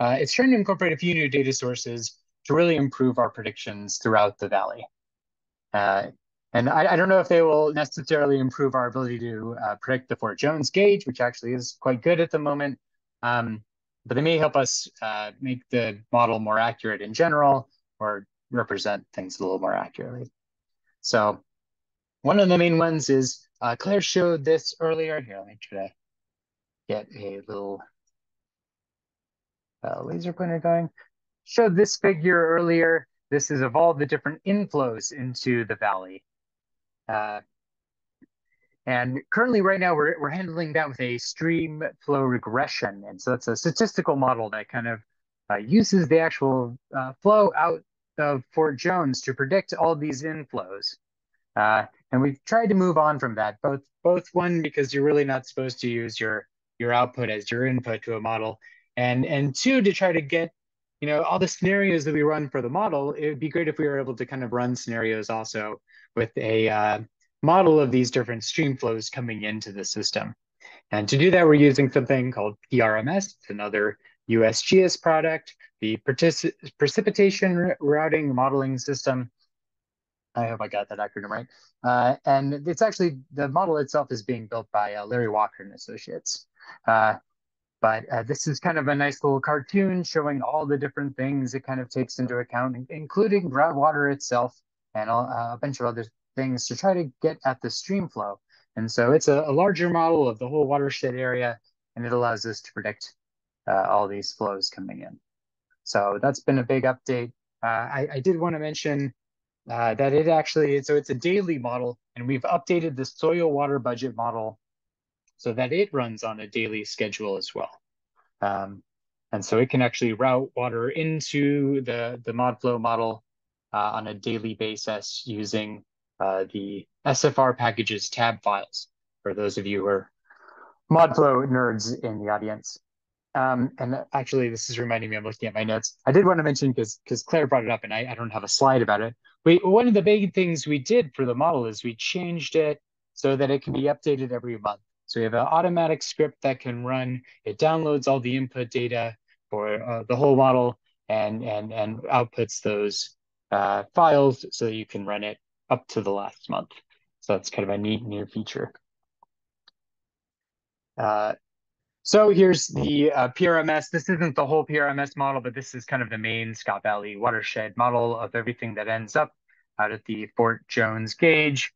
it's trying to incorporate a few new data sources to really improve our predictions throughout the valley. And I don't know if they will necessarily improve our ability to predict the Fort Jones gauge, which actually is quite good at the moment, but they may help us make the model more accurate in general or represent things a little more accurately. So one of the main ones is, Claire showed this earlier. Here, let me try to get a little laser pointer going. Showed this figure earlier. This is of all the different inflows into the valley. And currently right now we're handling that with a stream flow regression. And so that's a statistical model that kind of uses the actual flow out of Fort Jones to predict all these inflows. And we've tried to move on from that, both one, because you're really not supposed to use your output as your input to a model, and two, to try to get all the scenarios that we run for the model. It would be great if we were able to kind of run scenarios also with a model of these different stream flows coming into the system. And to do that, we're using something called PRMS. It's another USGS product, the Precipitation Routing Modeling System. I hope I got that acronym right. And it's actually, the model itself is being built by Larry Walker and Associates. But this is kind of a nice little cartoon showing all the different things it kind of takes into account, including groundwater itself and a bunch of other things to try to get at the stream flow. And so it's a larger model of the whole watershed area, and it allows us to predict all these flows coming in. So that's been a big update. I did want to mention that it actually, so it's a daily model, and we've updated the soil water budget model so that it runs on a daily schedule as well. And so it can actually route water into the MODFLOW model on a daily basis using the SFR packages tab files, for those of you who are MODFLOW nerds in the audience. And actually, this is reminding me, I'm looking at my notes. I did want to mention, because Claire brought it up and I don't have a slide about it. One of the big things we did for the model is we changed it so that it can be updated every month. So we have an automatic script that can run. It downloads all the input data for the whole model and outputs those files so you can run it up to the last month. So that's kind of a neat new feature. So here's the PRMS. This isn't the whole PRMS model, but this is kind of the main Scott Valley watershed model of everything that ends up out at the Fort Jones gauge.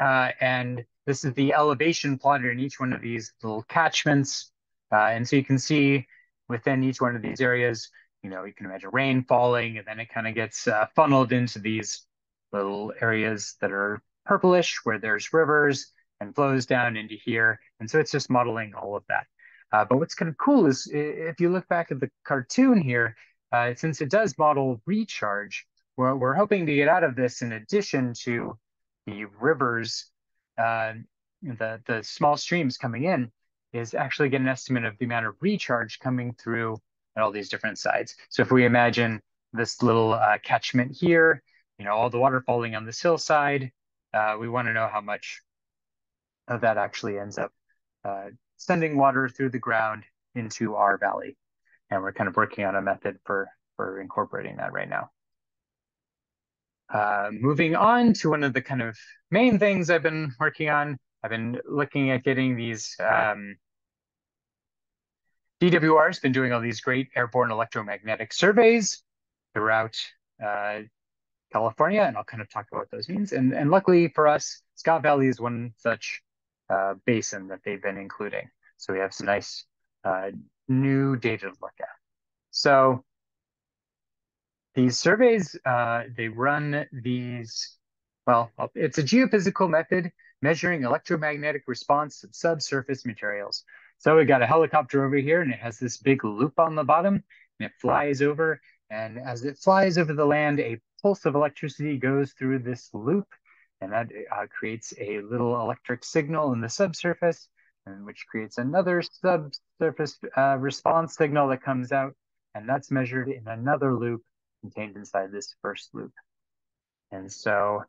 And this is the elevation plotted in each one of these little catchments. And so you can see within each one of these areas, you know, you can imagine rain falling, and then it kind of gets funneled into these little areas that are purplish where there's rivers and flows down into here. And so it's just modeling all of that. But what's kind of cool is if you look back at the cartoon here, since it does model recharge, we're hoping to get out of this, in addition to the rivers, the small streams coming in, is actually get an estimate of the amount of recharge coming through at all these different sides. So if we imagine this little catchment here, you know, all the water falling on this hillside, we want to know how much of that actually ends up sending water through the ground into our valley. And we're kind of working on a method for incorporating that right now. Moving on to one of the kind of main things I've been working on. I've been looking at getting these DWR's been doing all these great airborne electromagnetic surveys throughout California, and I'll kind of talk about what those means. And luckily for us, Scott Valley is one such basin that they've been including. So we have some nice new data to look at. So these surveys, they run these, well, it's a geophysical method measuring electromagnetic response of subsurface materials. So we got a helicopter over here, and it has this big loop on the bottom, and it flies over. And as it flies over the land, a pulse of electricity goes through this loop, and that creates a little electric signal in the subsurface, and which creates another subsurface response signal that comes out, and that's measured in another loop contained inside this first loop. And so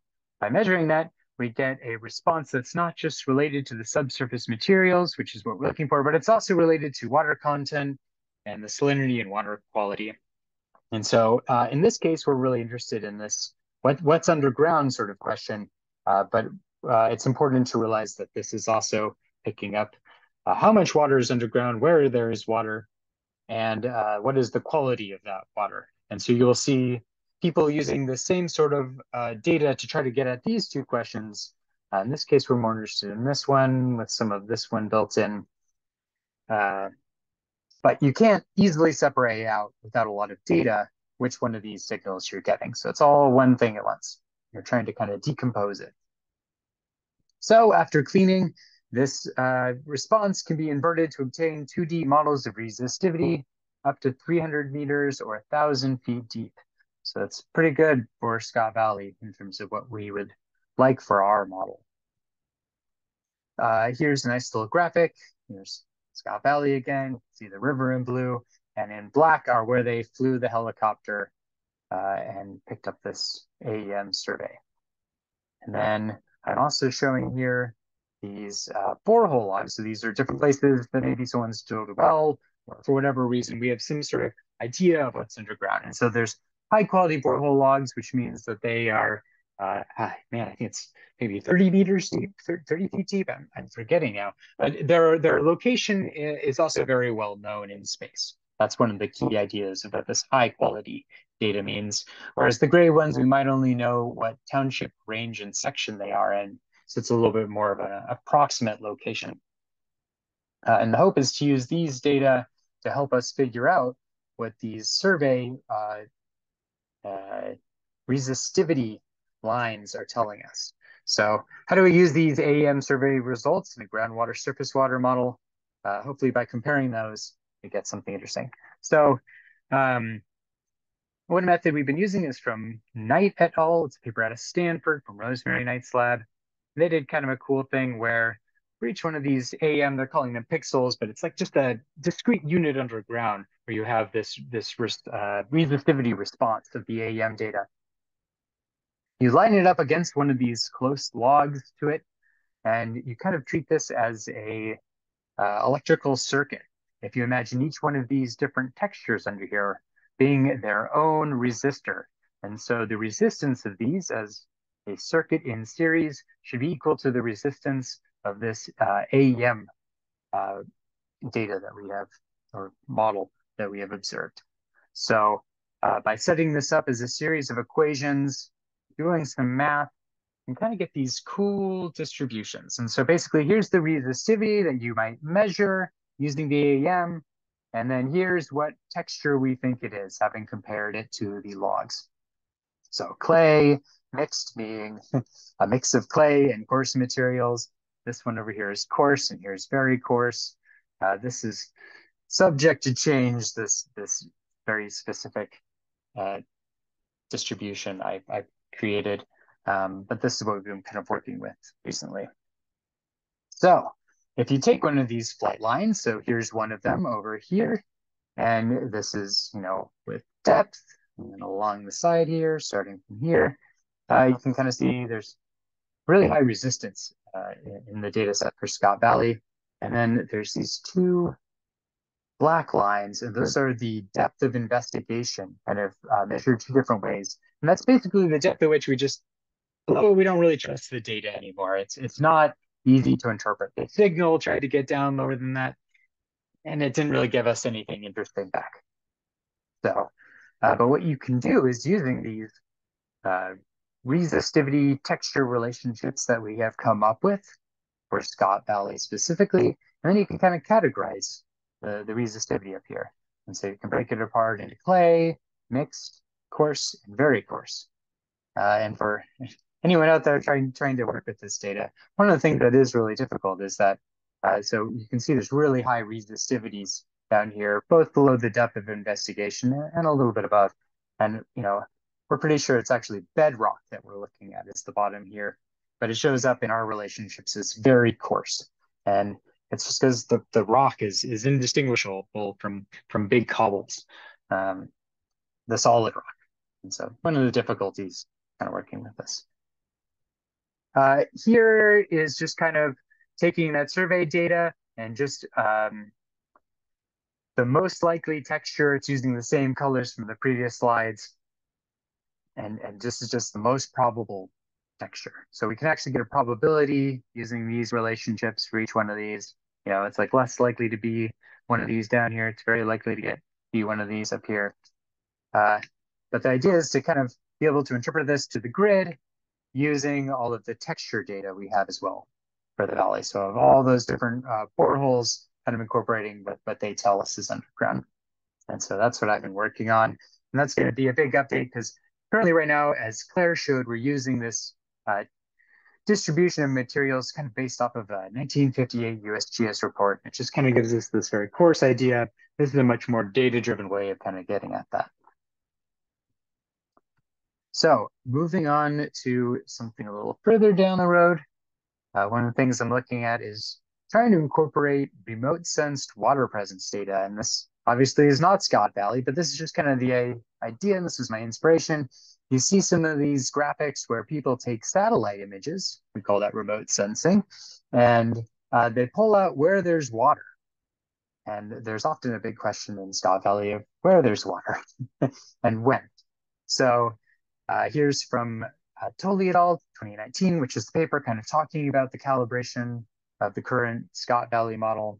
by measuring that, we get a response that's not just related to the subsurface materials, which is what we're looking for, but it's also related to water content and the salinity and water quality. And so in this case, we're really interested in this what's underground sort of question, but it's important to realize that this is also picking up how much water is underground, where there is water, and what is the quality of that water. And so you will see people using the same sort of data to try to get at these two questions. In this case, we're more interested in this one with some of this one built in. But you can't easily separate out without a lot of data which one of these signals you're getting. So it's all one thing at once. You're trying to kind of decompose it. So after cleaning, this response can be inverted to obtain 2D models of resistivity up to 300 meters or 1,000 feet deep. So that's pretty good for Scott Valley in terms of what we would like for our model. Here's a nice little graphic. Here's Scott Valley again. You can see the river in blue, and in black are where they flew the helicopter and picked up this AEM survey. And then I'm also showing here these borehole logs. So these are different places that maybe someone's drilled a well, or for whatever reason, we have some sort of idea of what's underground. And so there's high quality borehole logs, which means that they are, man, I think it's maybe 30 meters deep, 30 feet deep. I'm forgetting now. But their location is also very well known in space. That's one of the key ideas of what this high quality data means. Whereas the gray ones, we might only know what township, range, and section they are in. So it's a little bit more of an approximate location. And the hope is to use these data to help us figure out what these survey resistivity lines are telling us. So how do we use these AEM survey results in the groundwater surface water model? Hopefully by comparing those, we get something interesting. So one method we've been using is from Knight et al. It's a paper out of Stanford from Rosemary Knight's lab. They did kind of a cool thing where for each one of these AEM, they're calling them pixels, but it's like just a discrete unit underground where you have this resistivity response of the AEM data. You line it up against one of these close logs to it, and you kind of treat this as a electrical circuit. If you imagine each one of these different textures under here being their own resistor. And so the resistance of these as a circuit in series should be equal to the resistance of this AEM data that we have, or model that we have observed. So by setting this up as a series of equations, doing some math, you can kind of get these cool distributions. And so basically, here's the resistivity that you might measure using the AEM, and then here's what texture we think it is, having compared it to the logs. So clay mixed, being a mix of clay and coarse materials. This one over here is coarse, and here's very coarse. This is subject to change, this very specific distribution I created, but this is what we've been kind of working with recently. So if you take one of these flight lines, so here's one of them over here, and this is, you know, with depth, and then along the side here, starting from here, you can kind of see there's really high resistance in the data set for Scott Valley. And then there's these two black lines, and those are the depth of investigation, kind of measured two different ways. And that's basically the depth at which we just, oh, we don't really trust the data anymore. It's not easy to interpret. The signal tried to get down lower than that, and it didn't really give us anything interesting back. So, but what you can do is, using these resistivity texture relationships that we have come up with for Scott Valley specifically, and then you can kind of categorize the resistivity up here. And so you can break it apart into clay, mixed, coarse, and very coarse. And for anyone out there trying to work with this data, one of the things that is really difficult is that, so you can see there's really high resistivities down here, both below the depth of investigation and a little bit above. And, you know, we're pretty sure it's actually bedrock that we're looking at is the bottom here, but it shows up in our relationships as very coarse. And it's just because the rock is indistinguishable from big cobbles, the solid rock. And so one of the difficulties kind of working with this. Here is just kind of taking that survey data and just the most likely texture. It's using the same colors from the previous slides. And this is just the most probable texture. So we can actually get a probability using these relationships for each one of these. You know, it's like less likely to be one of these down here. It's very likely to be one of these up here. But the idea is to kind of be able to interpret this to the grid using all of the texture data we have as well for the valley. So of all those different boreholes, kind of incorporating what they tell us is underground. And so that's what I've been working on. And that's going to be a big update, because currently right now, as Claire showed, we're using this distribution of materials kind of based off of a 1958 USGS report. It just kind of gives us this very coarse idea. This is a much more data-driven way of kind of getting at that. So moving on to something a little further down the road, one of the things I'm looking at is trying to incorporate remote-sensed water presence data. And this obviously is not Scott Valley, but this is just kind of the idea, and this was my inspiration. You see some of these graphics where people take satellite images, we call that remote sensing, and they pull out where there's water. And there's often a big question in Scott Valley of where there's water and when. So here's from Tolley et al. 2019, which is the paper kind of talking about the calibration of the current Scott Valley model.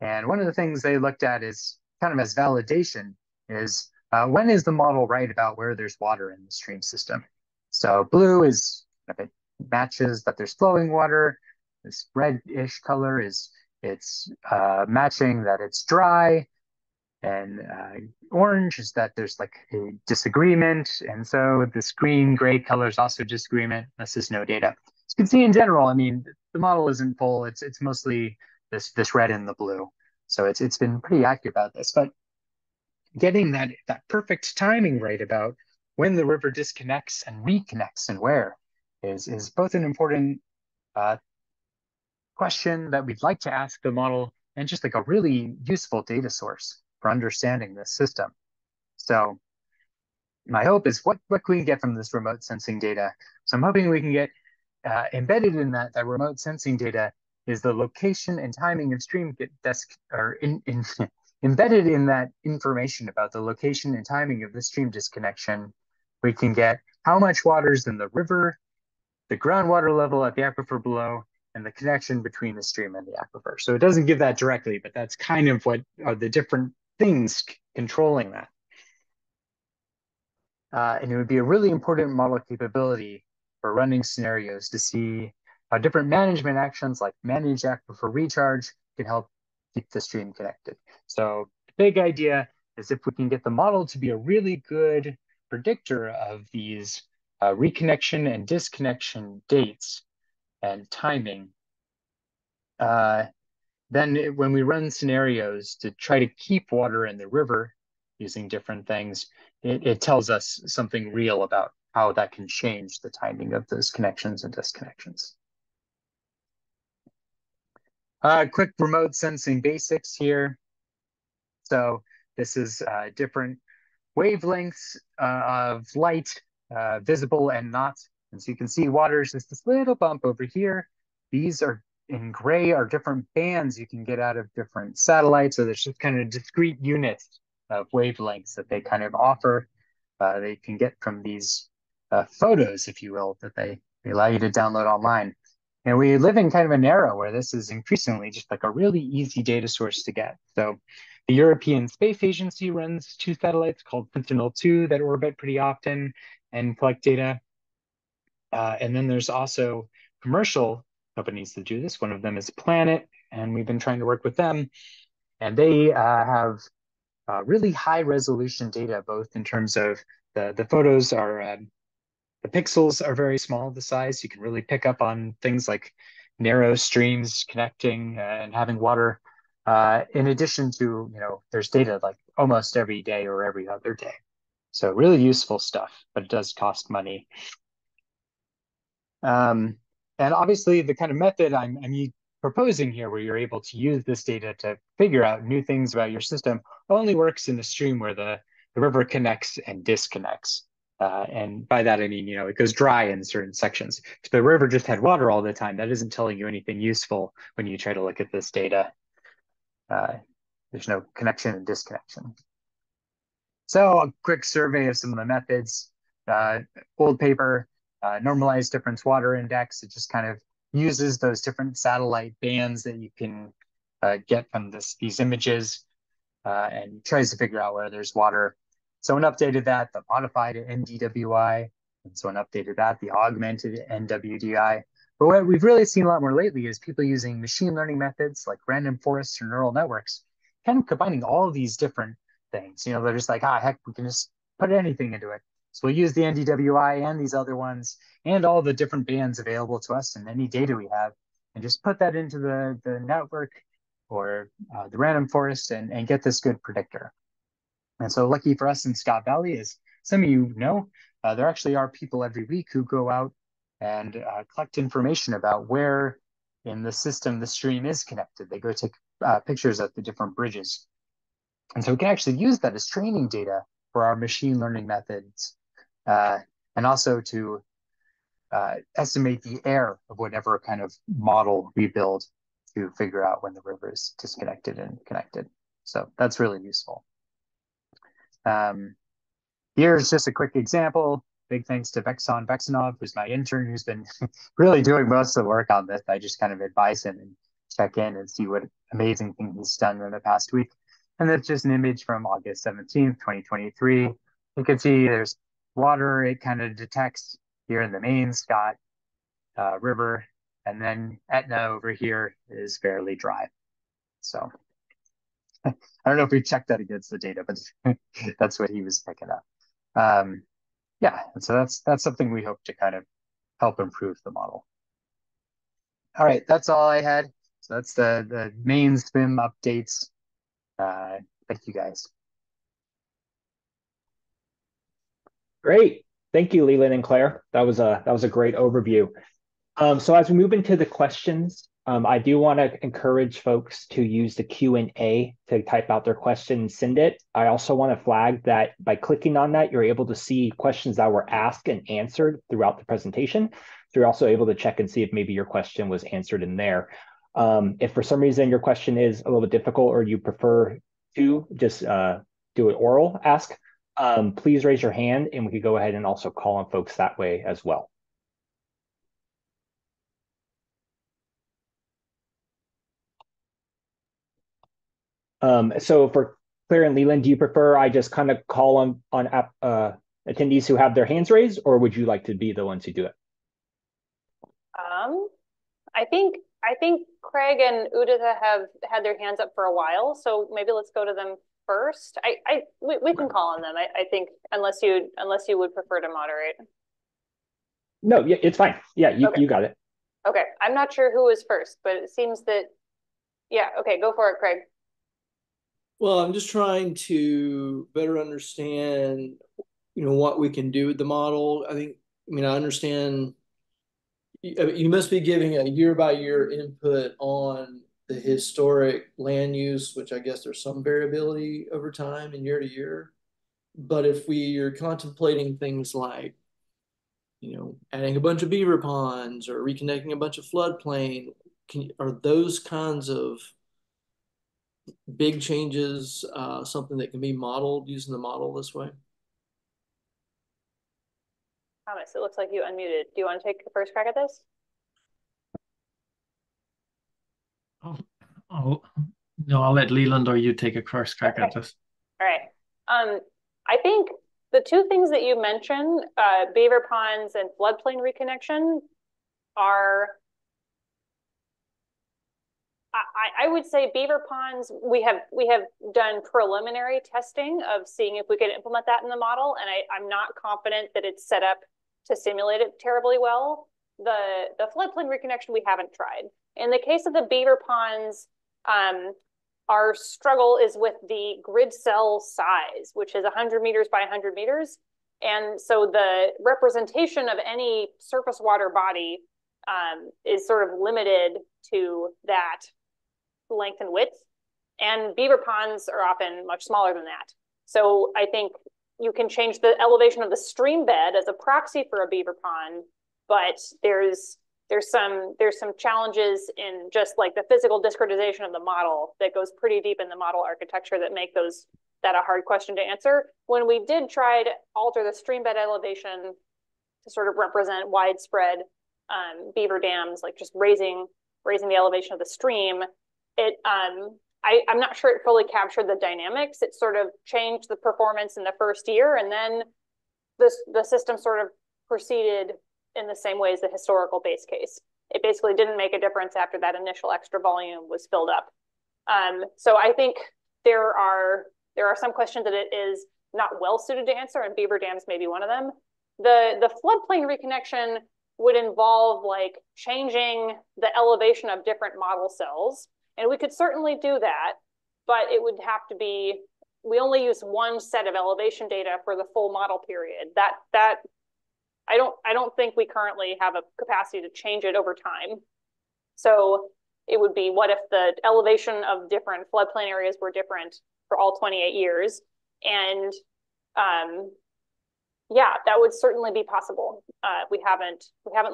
And one of the things they looked at is kind of as validation is when is the model right about where there's water in the stream system? So blue is if it matches that there's flowing water. This red-ish color is it's matching that it's dry, and orange is that there's like a disagreement, and so this green-gray color is also disagreement. This is no data. As you can see in general, I mean, the model isn't full. It's mostly this red and the blue. So it's been pretty accurate about this, but getting that perfect timing right about when the river disconnects and reconnects and where is both an important question that we'd like to ask the model, and just like a really useful data source for understanding this system. So my hope is what can we get from this remote sensing data? So I'm hoping we can get embedded in that remote sensing data is the location and timing of stream embedded in that information about the location and timing of the stream disconnection, we can get how much water is in the river, the groundwater level at the aquifer below, and the connection between the stream and the aquifer. So it doesn't give that directly, but that's kind of what are the different things controlling that. And it would be a really important model capability for running scenarios to see how different management actions like manage aquifer recharge can help keep the stream connected. So the big idea is if we can get the model to be a really good predictor of these reconnection and disconnection dates and timing, then when we run scenarios to try to keep water in the river using different things, it tells us something real about how that can change the timing of those connections and disconnections. Quick remote sensing basics here. So this is different wavelengths of light, visible and not. And so you can see water is just this little bump over here. These are in gray are different bands you can get out of different satellites. So there's just kind of discrete units of wavelengths that they kind of offer. They can get from these photos, if you will, that they allow you to download online. And we live in kind of an era where this is increasingly just like a really easy data source to get. So the European Space Agency runs two satellites called Sentinel-2 that orbit pretty often and collect data. And then there's also commercial companies that do this. One of them is Planet, and we've been trying to work with them. And they have really high resolution data, both in terms of the photos are the pixels are very small, the size. You can really pick up on things like narrow streams connecting and having water. In addition to, you know, there's data like almost every day or every other day. So really useful stuff, but it does cost money. And obviously the kind of method I'm proposing here where you're able to use this data to figure out new things about your system only works in the stream where the river connects and disconnects. And by that, I mean, you know, it goes dry in certain sections. If the river just had water all the time, that isn't telling you anything useful when you try to look at this data. There's no connection and disconnection. So a quick survey of some of the methods. Old paper, normalized difference water index. It just kind of uses those different satellite bands that you can get from these images and tries to figure out where there's water. Someone updated that, the modified NDWI, and someone updated that, the augmented NWDI. But what we've really seen a lot more lately is people using machine learning methods like random forests or neural networks, kind of combining all of these different things. You know, they're just like, ah, heck, we can just put anything into it. So we'll use the NDWI and these other ones and all the different bands available to us and any data we have and just put that into the network or the random forest and get this good predictor. And so lucky for us in Scott Valley, as some of you know, there actually are people every week who go out and collect information about where in the system the stream is connected. They go take pictures at the different bridges. And so we can actually use that as training data for our machine learning methods and also to estimate the error of whatever kind of model we build to figure out when the river is disconnected and connected. So that's really useful. Here's just a quick example. Big thanks to Vexon Vexanov, who's my intern, who's been really doing most of the work on this. I just kind of advise him and check in and see what amazing thing he's done in the past week. And that's just an image from August 17th, 2023. You can see there's water. It kind of detects here in the main Scott River. And then Etna over here is fairly dry. So I don't know if we checked that against the data, but that's what he was picking up. Yeah, and so that's something we hope to kind of help improve the model. All right, that's all I had. So that's the main SWIM updates. Thank you guys. Great. Thank you, Leland and Claire. That was a great overview. So as we move into the questions, I do want to encourage folks to use the Q&A to type out their question and send it. I also want to flag that by clicking on that, you're able to see questions that were asked and answered throughout the presentation. So you're also able to check and see if maybe your question was answered in there. If for some reason your question is a little bit difficult or you prefer to just do an oral ask, please raise your hand and we could go ahead and also call on folks that way as well. So for Claire and Leland, do you prefer I just kind of call on attendees who have their hands raised, or would you like to be the ones who do it? I think Craig and Udita have had their hands up for a while, so maybe let's go to them first. We can call on them. I think unless you would prefer to moderate. No, yeah, it's fine. Yeah, you got it. Okay, I'm not sure who was first, but it seems that, yeah, okay, go for it, Craig. Well, I'm just trying to better understand, you know, what we can do with the model. I understand. You must be giving a year-by-year input on the historic land use, which I guess there's some variability over time and year-to-year. But if we are contemplating things like, you know, adding a bunch of beaver ponds or reconnecting a bunch of floodplain, are those kinds of big changes something that can be modeled using the model this way? Thomas, it looks like you unmuted. Do you want to take the first crack at this? Oh no, I'll let Leland or you take a first crack at this. All right. I think the two things that you mentioned, beaver ponds and floodplain reconnection, are, I would say beaver ponds, we have done preliminary testing of seeing if we could implement that in the model, and I'm not confident that it's set up to simulate it terribly well. The floodplain reconnection we haven't tried. In the case of the beaver ponds, our struggle is with the grid cell size, which is 100 meters by 100 meters. And so the representation of any surface water body is sort of limited to that length and width, and beaver ponds are often much smaller than that. So I think you can change the elevation of the stream bed as a proxy for a beaver pond, but there's some challenges in just like the physical discretization of the model that goes pretty deep in the model architecture that make that a hard question to answer. When we did try to alter the stream bed elevation to sort of represent widespread beaver dams, like just raising the elevation of the stream, I'm not sure it fully captured the dynamics. It sort of changed the performance in the first year, and then the system sort of proceeded in the same way as the historical base case. It basically didn't make a difference after that initial extra volume was filled up. So I think there are some questions that it is not well suited to answer, and beaver dams may be one of them. The floodplain reconnection would involve like changing the elevation of different model cells. And we could certainly do that, but it would have to be, we only use one set of elevation data for the full model period. That I don't think we currently have a capacity to change it over time. So it would be, what if the elevation of different floodplain areas were different for all 28 years? And yeah, that would certainly be possible. We haven't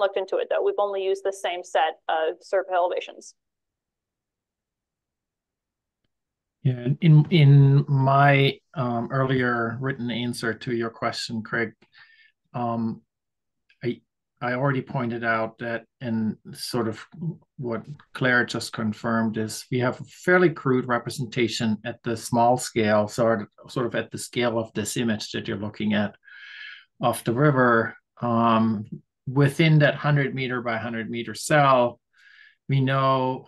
looked into it though. We've only used the same set of survey elevations. Yeah, in my earlier written answer to your question, Craig, I already pointed out that, and sort of what Claire just confirmed, is we have a fairly crude representation at the small scale, sort of at the scale of this image that you're looking at, of the river. Within that 100 meter by 100 meter cell, we know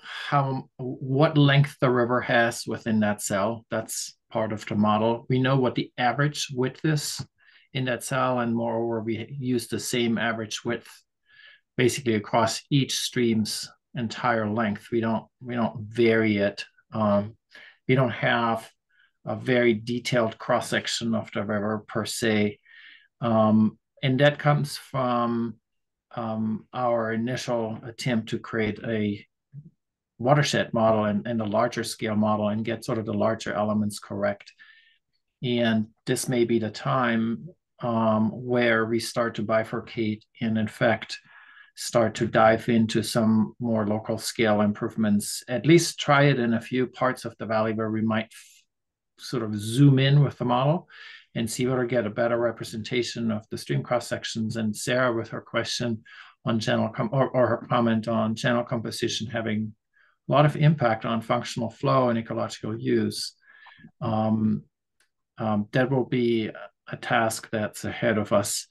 what length the river has within that cell. That's part of the model. We know what the average width is in that cell, and moreover, we use the same average width basically across each stream's entire length. We don't vary it. We don't have a very detailed cross section of the river per se, and that comes from our initial attempt to create a watershed model and a larger scale model and get sort of the larger elements correct. And this may be the time where we start to bifurcate and in fact start to dive into some more local scale improvements, at least try it in a few parts of the valley where we might sort of zoom in with the model and see whether we get a better representation of the stream cross sections. And Sarah, with her question on channel or her comment on channel composition having a lot of impact on functional flow and ecological use. That will be a task that's ahead of us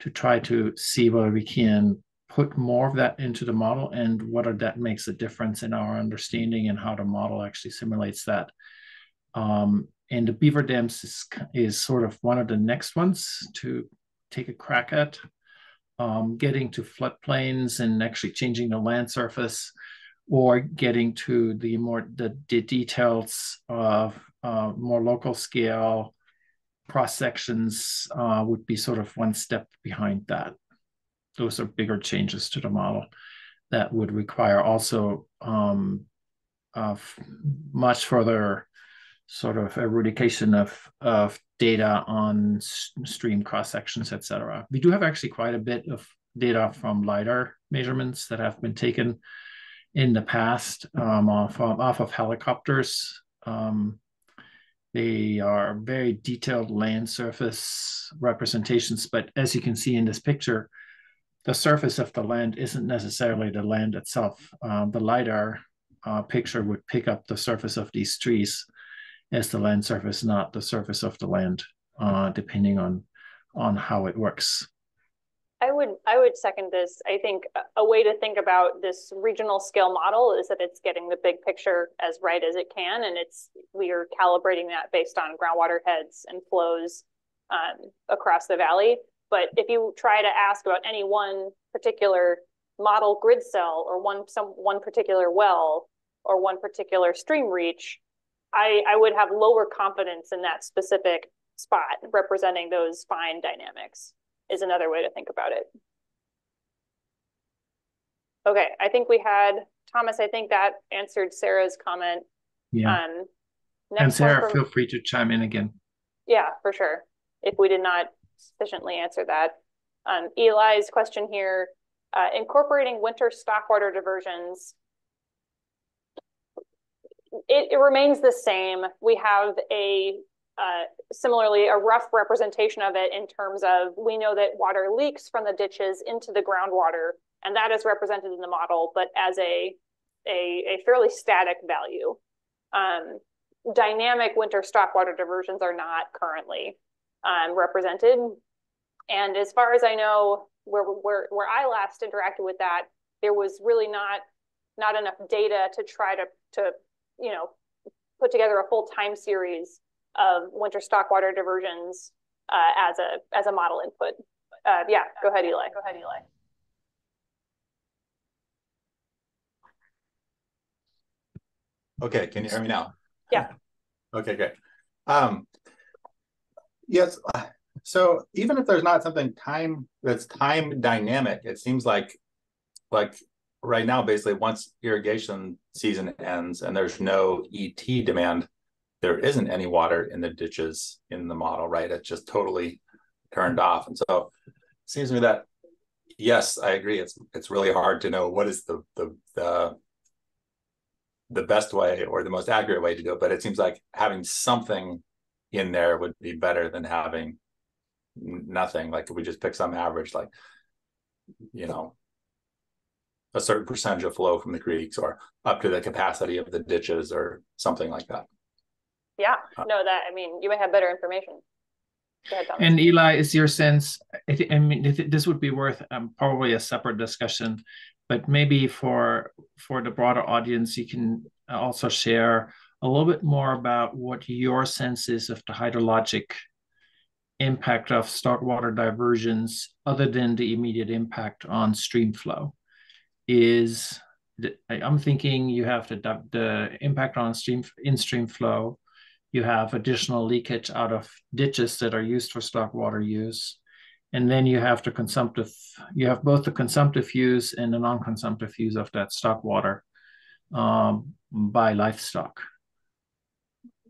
to try to see where we can put more of that into the model and whether that makes a difference in our understanding and how the model actually simulates that. And the beaver dams is sort of one of the next ones to take a crack at. Getting to floodplains and actually changing the land surface, or getting to the more the details of more local scale cross sections would be sort of one step behind that. Those are bigger changes to the model that would require also much further sort of eradication of data on stream cross sections, et cetera. We do have actually quite a bit of data from LiDAR measurements that have been taken in the past off of helicopters. They are very detailed land surface representations, but as you can see in this picture, the surface of the land isn't necessarily the land itself. The LiDAR picture would pick up the surface of these trees as the land surface, not the surface of the land, depending on how it works. I would second this. I think a way to think about this regional scale model is that it's getting the big picture as right as it can, and we are calibrating that based on groundwater heads and flows across the valley. But if you try to ask about any one particular model grid cell or one particular well or one particular stream reach, I would have lower confidence in that specific spot representing those fine dynamics is another way to think about it. Okay, I think we had, Thomas, I think that answered Sarah's comment. Yeah. And Sarah, feel free to chime in again. Yeah, for sure, if we did not sufficiently answer that. Eli's question here, incorporating winter stockwater diversions. It remains the same. We have similarly a rough representation of it in terms of, we know that water leaks from the ditches into the groundwater, and that is represented in the model, but as a fairly static value. Dynamic winter stockwater diversions are not currently represented. And as far as I know, where I last interacted with that, there was really not enough data to try to you know, put together a full time series of winter stockwater diversions as a model input. Yeah, go ahead, Eli. Go ahead, Eli. Okay, can you hear me now? Yeah. Okay, great. Yes. So even if there's not something that's time dynamic, it seems like right now, basically, once irrigation season ends and there's no ET demand, there isn't any water in the ditches in the model, right? It's just totally turned off. And so it seems to me that, yes, I agree. It's really hard to know what is the best way or the most accurate way to do it. But it seems like having something in there would be better than having nothing. Like if we just pick some average, like, you know, a certain percentage of flow from the creeks or up to the capacity of the ditches or something like that. Yeah, no, that, I mean, you might have better information. Go ahead, Thomas. And Eli, is your sense, I mean, this would be worth probably a separate discussion, but maybe for the broader audience, you can also share a little bit more about what your sense is of the hydrologic impact of stockwater diversions other than the immediate impact on stream flow. I'm thinking you have the impact on in-stream flow, you have additional leakage out of ditches that are used for stockwater use, and then you have both the consumptive use and the non-consumptive use of that stockwater by livestock.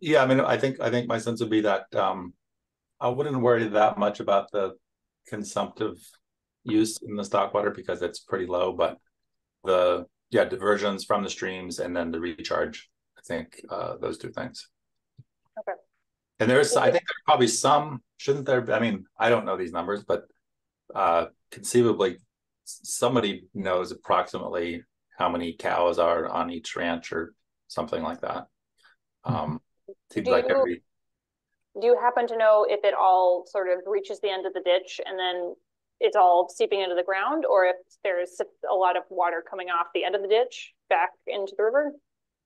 Yeah, I mean, I think my sense would be that I wouldn't worry that much about the consumptive use in the stockwater because it's pretty low, but diversions from the streams and then the recharge, I think those two things. Okay. And I think there's probably some, shouldn't there? I mean, I don't know these numbers, but conceivably somebody knows approximately how many cows are on each ranch or something like that. Seems like every... Do you happen to know if it all sort of reaches the end of the ditch and then it's all seeping into the ground, or if there's a lot of water coming off the end of the ditch back into the river?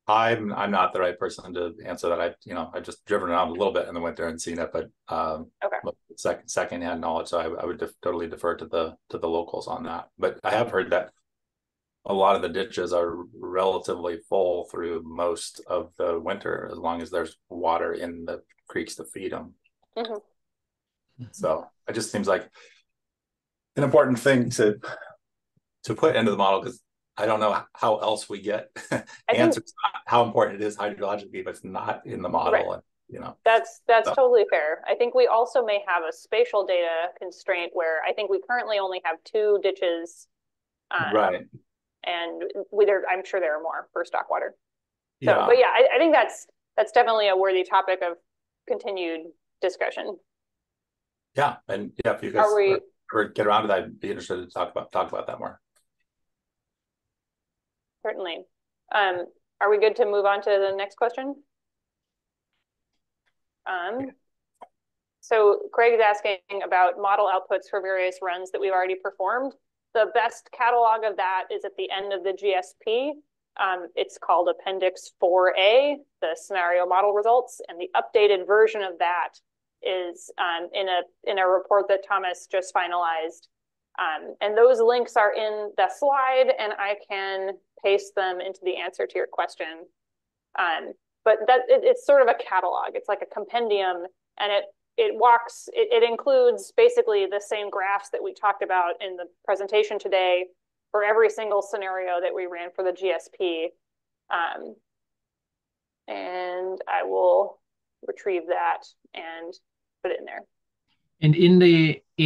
I'm not the right person to answer that. I've just driven around a little bit in the winter and seen it, but okay. Secondhand knowledge. So I would totally defer to the locals on that. But I have heard that a lot of the ditches are relatively full through most of the winter, as long as there's water in the creeks to feed them. Mm-hmm. So it just seems like an important thing to put into the model, because I don't know how else we get answers on how important it is hydrologically, but it's not in the model. Right. And, that's totally fair. I think we also may have a spatial data constraint where I think we currently only have 2 ditches. Right. And I'm sure there are more for stockwater. So, yeah. But yeah, I think that's definitely a worthy topic of continued discussion. Yeah, and yeah, if you guys ever get around to that, I'd be interested to talk about that more. Certainly. Are we good to move on to the next question? So Craig is asking about model outputs for various runs that we've already performed. The best catalog of that is at the end of the GSP. It's called Appendix 4A, the scenario model results, and the updated version of that is in a report that Thomas just finalized. And those links are in the slide, and I can paste them into the answer to your question. But it's sort of a catalog. It's like a compendium, and it includes basically the same graphs that we talked about in the presentation today for every single scenario that we ran for the GSP. And I will retrieve that and put it in there. And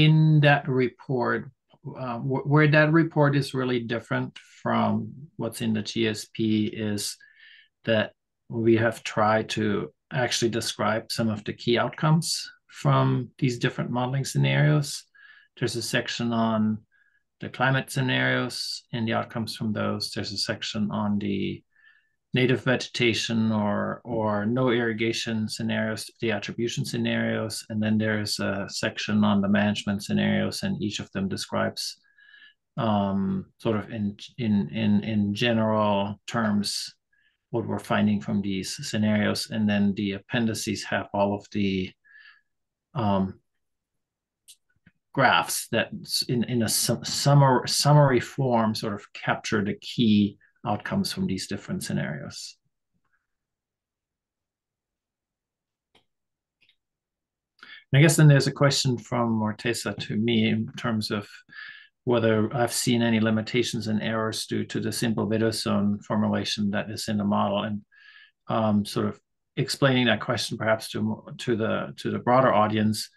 in that report, where that report is really different from what's in the GSP is that we have tried to actually describe some of the key outcomes from these different modeling scenarios. There's a section on the climate scenarios and the outcomes from those. There's a section on the native vegetation or no irrigation scenarios, the attribution scenarios, and then there's a section on the management scenarios, and each of them describes sort of in general terms what we're finding from these scenarios. And then the appendices have all of the graphs that in a summary form sort of capture the key outcomes from these different scenarios. And I guess then there's a question from Morteza to me in terms of whether I've seen any limitations and errors due to the simple video zone formulation that is in the model, and sort of explaining that question perhaps to the broader audience.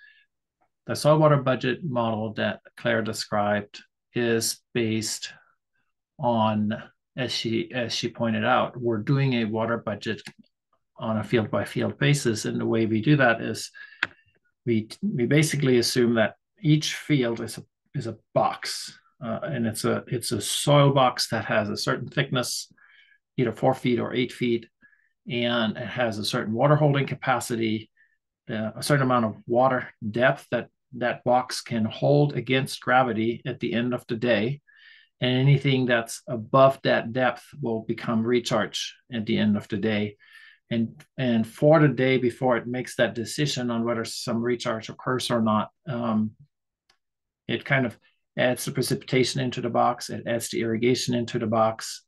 The saltwater budget model that Claire described is based on, as she pointed out, we're doing a water budget on a field by field basis, and the way we do that is we basically assume that each field is a box, and it's a soil box that has a certain thickness, either 4 feet or 8 feet, and it has a certain water holding capacity, a certain amount of water depth that box can hold against gravity at the end of the day, and anything that's above that depth will become recharge at the end of the day. And for the day before it makes that decision on whether some recharge occurs or not, it kind of adds the precipitation into the box. It adds the irrigation into the box.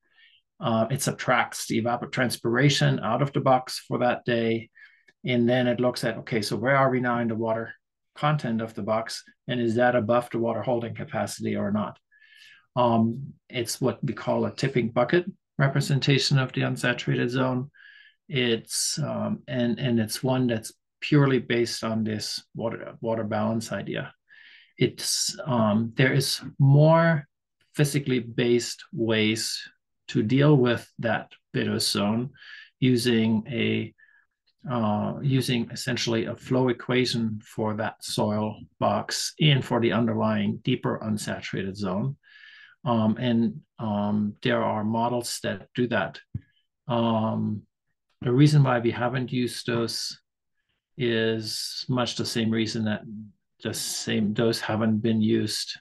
It subtracts the evapotranspiration out of the box for that day. And then it looks at, okay, so where are we now in the water content of the box? And is that above the water holding capacity or not? It's what we call a tipping bucket representation of the unsaturated zone. It's and it's one that's purely based on this water balance idea. It's there is more physically based ways to deal with that Bedouin zone using essentially a flow equation for that soil box and for the underlying deeper unsaturated zone. and there are models that do that. The reason why we haven't used those is much the same reason that those haven't been used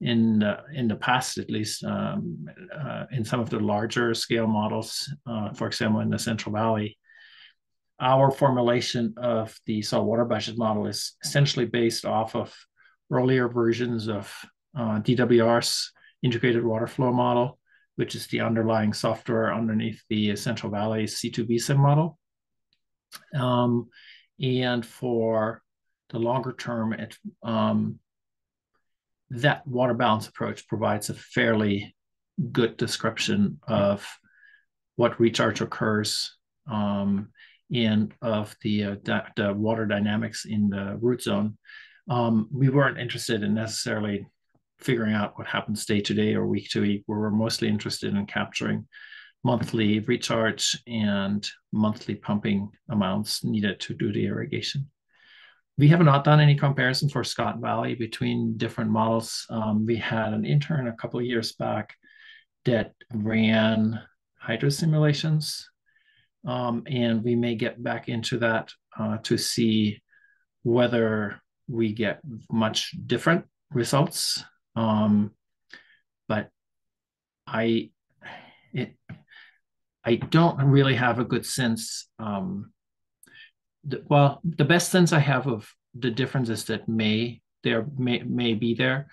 in the past, at least in some of the larger scale models, for example, in the Central Valley. Our formulation of the saltwater budget model is essentially based off of earlier versions of DWR's integrated water flow model, which is the underlying software underneath the Central Valley C2BSIM model. And for the longer term, that water balance approach provides a fairly good description of what recharge occurs and of the water dynamics in the root zone. We weren't interested in necessarily figuring out what happens day to day or week to week. We were mostly interested in capturing monthly recharge and monthly pumping amounts needed to do the irrigation. We have not done any comparison for Scott Valley between different models. We had an intern a couple of years back that ran hydro simulations. And we may get back into that to see whether we get much different results. But I don't really have a good sense. Well, the best sense I have of the differences that may be there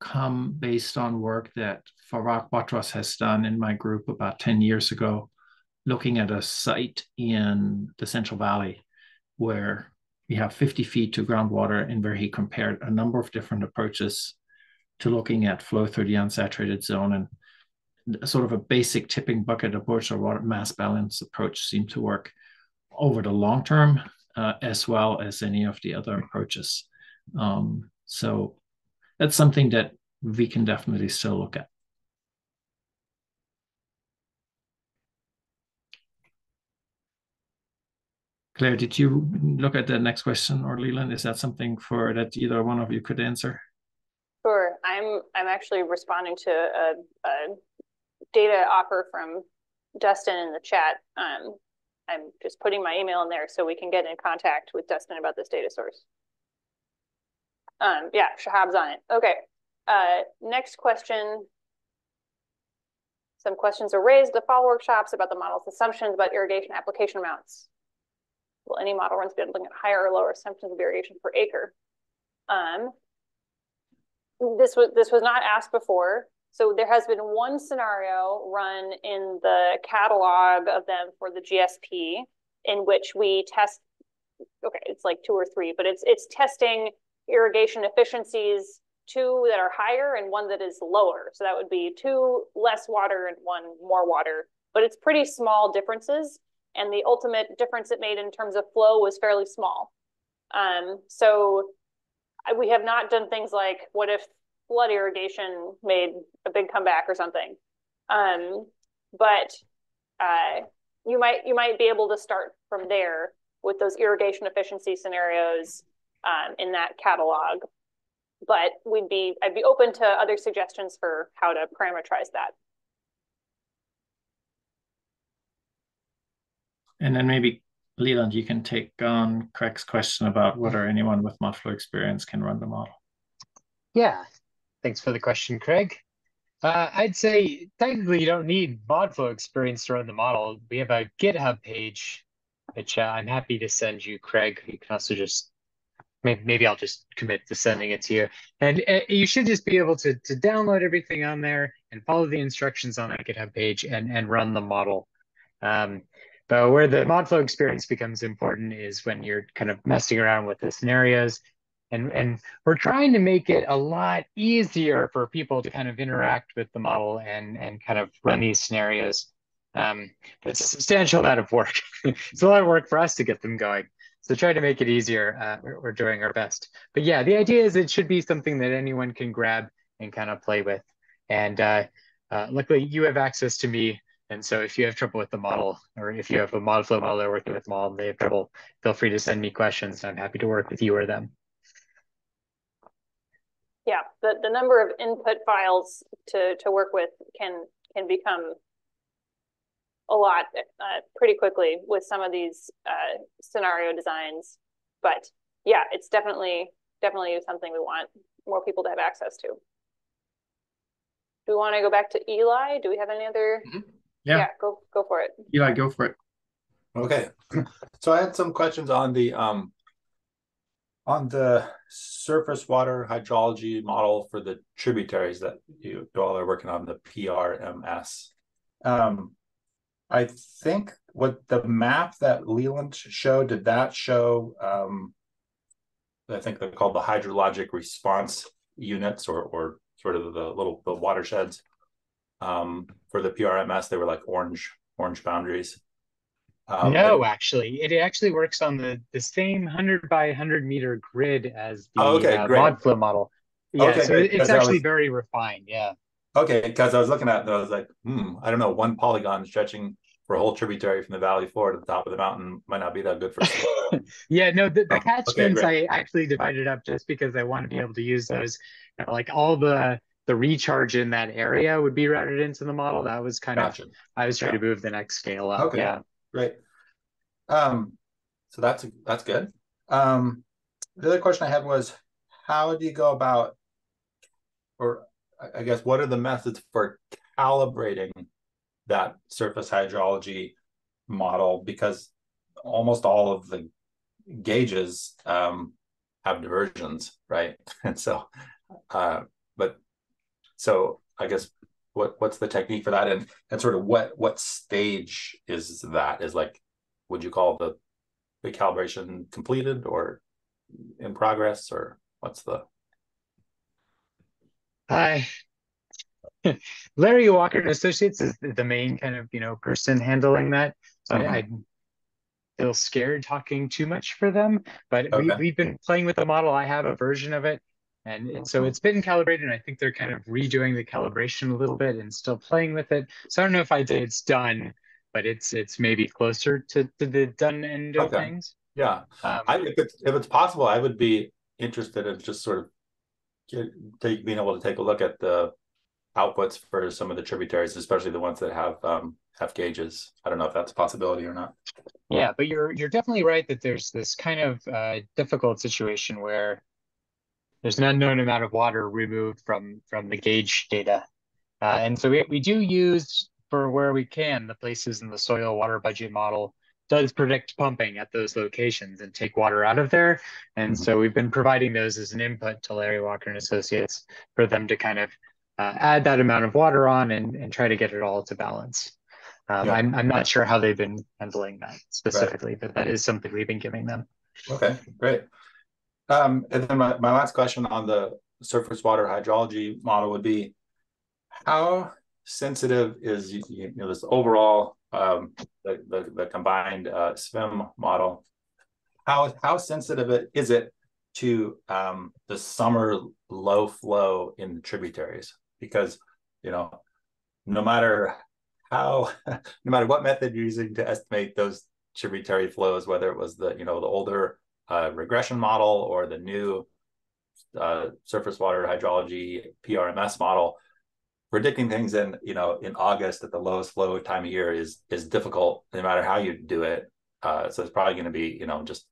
come based on work that Farak Batros has done in my group about 10 years ago, looking at a site in the Central Valley where we have 50 feet to groundwater and where he compared a number of different approaches to looking at flow through the unsaturated zone, and sort of a basic tipping bucket approach or water mass balance approach seemed to work over the long term as well as any of the other approaches. So that's something that we can definitely still look at. Claire, did you look at the next question, or Leland? Is that something for that either one of you could answer? Sure. I'm actually responding to a data offer from Dustin in the chat. I'm just putting my email in there so we can get in contact with Dustin about this data source. Yeah, Shahab's on it. Okay. Next question. Some questions are raised. The fall workshops about the model's assumptions about irrigation application amounts. Will any model runs be able to look at higher or lower assumptions of irrigation per acre? This was not asked before. So there has been one scenario run in the catalog of them for the GSP in which we test, okay, it's like 2 or 3, but it's testing irrigation efficiencies, 2 that are higher and 1 that is lower. So that would be 2 less water and 1 more water, but it's pretty small differences. And the ultimate difference it made in terms of flow was fairly small. So we have not done things like, what if flood irrigation made a big comeback or something? But you might be able to start from there with those irrigation efficiency scenarios in that catalog. But I'd be open to other suggestions for how to parameterize that. And then maybe, Leland, you can take on Craig's question about whether anyone with MODFLOW experience can run the model. Yeah, thanks for the question, Craig. I'd say technically you don't need MODFLOW experience to run the model. We have a GitHub page, which I'm happy to send you, Craig. You can also just, maybe I'll just commit to sending it to you. And you should just be able to download everything on there and follow the instructions on that GitHub page and run the model. But where the MODFLOW experience becomes important is when you're kind of messing around with the scenarios. And we're trying to make it a lot easier for people to kind of interact with the model and kind of run these scenarios. But it's a substantial amount of work. It's a lot of work for us to get them going. So try to make it easier. We're doing our best. But yeah, the idea is it should be something that anyone can grab and kind of play with. And luckily, you have access to me. And so if you have trouble with the model, or if you have a MODFLOW modeler working with the model and they have trouble, feel free to send me questions. I'm happy to work with you or them. Yeah, the number of input files to work with can become a lot pretty quickly with some of these scenario designs. But yeah, it's definitely something we want more people to have access to. Do we want to go back to Eli? Do we have any other? Mm-hmm. Yeah, go for it. Eli, go for it. Okay, so I had some questions on the surface water hydrology model for the tributaries that you all are working on, the PRMS. I think what the map that Leland showed, did that show, I think they're called the hydrologic response units, or sort of the watersheds. For the PRMS, they were like orange boundaries. No, actually, it actually works on the same 100-by-100-meter grid as the MODFLOW model. Yeah, okay, so it's actually very refined. Yeah. Okay, because I was looking at it, and I was like, I don't know, one polygon stretching for a whole tributary from the valley floor to the top of the mountain might not be that good for. Yeah, no, the catchments I actually divided up just because I want to be able to use those. You know, like all the recharge in that area would be routed into the model. That was kind of, I was trying to move the next scale up. Okay. Yeah. Great. So that's good. The other question I had was, how do you go about, or I guess, what are the methods for calibrating that surface hydrology model? Because almost all of the gauges have diversions, right? And so, so I guess, what's the technique for that, and sort of what stage is that? Is like, would you call the calibration completed or in progress, or what's the? Larry Walker and Associates is the main kind of person handling that. So I feel scared talking too much for them, but we've been playing with the model. I have a version of it. And so it's been calibrated, and I think they're kind of redoing the calibration a little bit and still playing with it. So I don't know if I'd say it's done, but it's maybe closer to the done end of things. Yeah, if it's possible, I would be interested in just sort of being able to take a look at the outputs for some of the tributaries, especially the ones that have gauges. I don't know if that's a possibility or not. Yeah, but you're definitely right that there's this kind of difficult situation where there's an unknown amount of water removed from the gauge data. And so we do use, for where we can, the places in the soil water budget model does predict pumping at those locations and take water out of there. And so we've been providing those as an input to Larry Walker and Associates for them to kind of add that amount of water on and try to get it all to balance. I'm not sure how they've been handling that specifically, but that is something we've been giving them. Okay, great. And then my last question on the surface water hydrology model would be, how sensitive is this overall the combined SWIM model? How sensitive is it to the summer low flow in the tributaries? Because no matter what method you're using to estimate those tributary flows, whether it was the older regression model or the new surface water hydrology PRMS model, predicting things in August at the lowest flow time of year is difficult no matter how you do it. So it's probably going to be just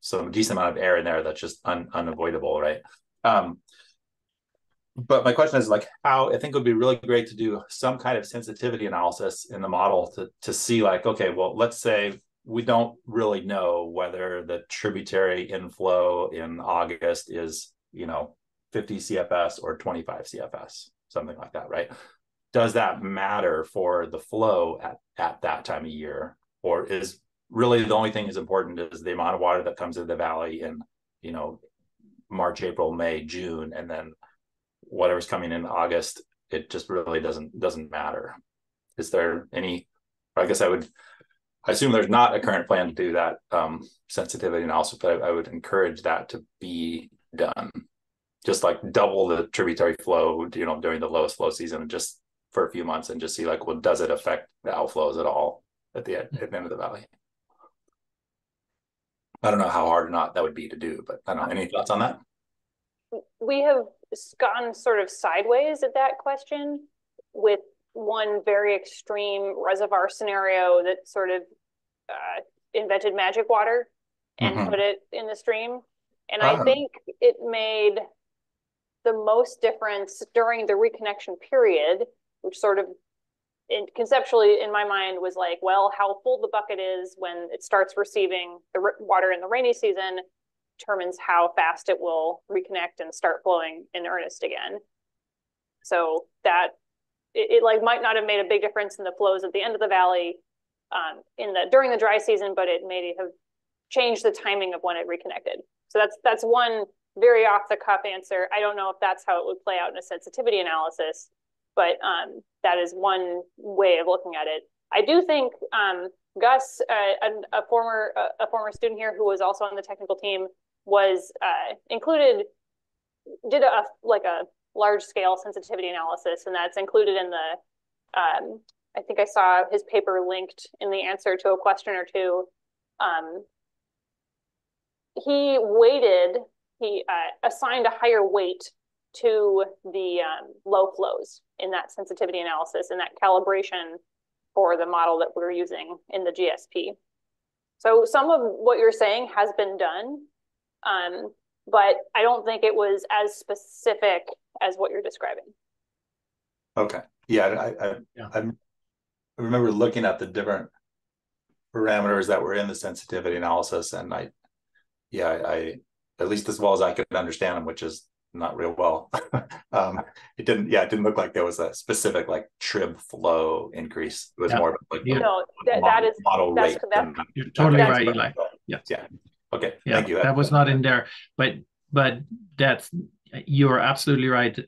some decent amount of air in there that's just unavoidable, right? But my question is, like, how, I think it would be really great to do some kind of sensitivity analysis in the model to see, like, okay, well, let's say we don't really know whether the tributary inflow in August is, 50 CFS or 25 CFS, something like that, right? Does that matter for the flow at that time of year? Or is really the only thing is important is the amount of water that comes into the valley in, March, April, May, June, and then whatever's coming in August, it just really doesn't matter. Is there any, I guess I assume there's not a current plan to do that sensitivity analysis, but I would encourage that to be done. Just like double the tributary flow, during the lowest flow season, just for a few months, and just see, like, well, does it affect the outflows at all at the end of the valley? I don't know how hard or not that would be to do, but I don't know. Any thoughts on that? we have gone sort of sideways at that question with one very extreme reservoir scenario that sort of invented magic water and put it in the stream. And I think it made the most difference during the reconnection period, which sort of conceptually in my mind was like, well, how full the bucket is when it starts receiving the water in the rainy season determines how fast it will reconnect and start flowing in earnest again. So that it like might not have made a big difference in the flows at the end of the valley during the dry season, but it may have changed the timing of when it reconnected. So that's one very off the cuff answer. I don't know if that's how it would play out in a sensitivity analysis, but that is one way of looking at it. I do think Gus, a former student here who was also on the technical team, was did a large scale sensitivity analysis, and that's included in the, I think I saw his paper linked in the answer to a question or two. He assigned a higher weight to the low flows in that sensitivity analysis and that calibration for the model that we're using in the GSP. So some of what you're saying has been done, but I don't think it was as specific as what you're describing. Okay, yeah, I remember looking at the different parameters that were in the sensitivity analysis, and I at least as well as I could understand them, which is not real well. It didn't look like there was a specific like trib flow increase. It was more of like model rate. You're totally right, Eli. Yeah. Okay. Yeah. Thank you. That was not in there, but that's, you are absolutely right.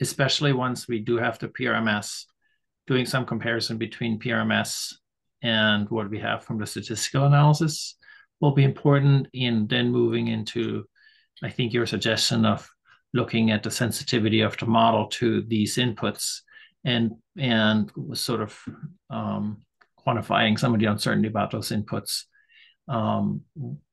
Especially once we do have the PRMS, doing some comparison between PRMS and what we have from the statistical analysis will be important, in then moving into, I think, your suggestion of looking at the sensitivity of the model to these inputs and sort of quantifying some of the uncertainty about those inputs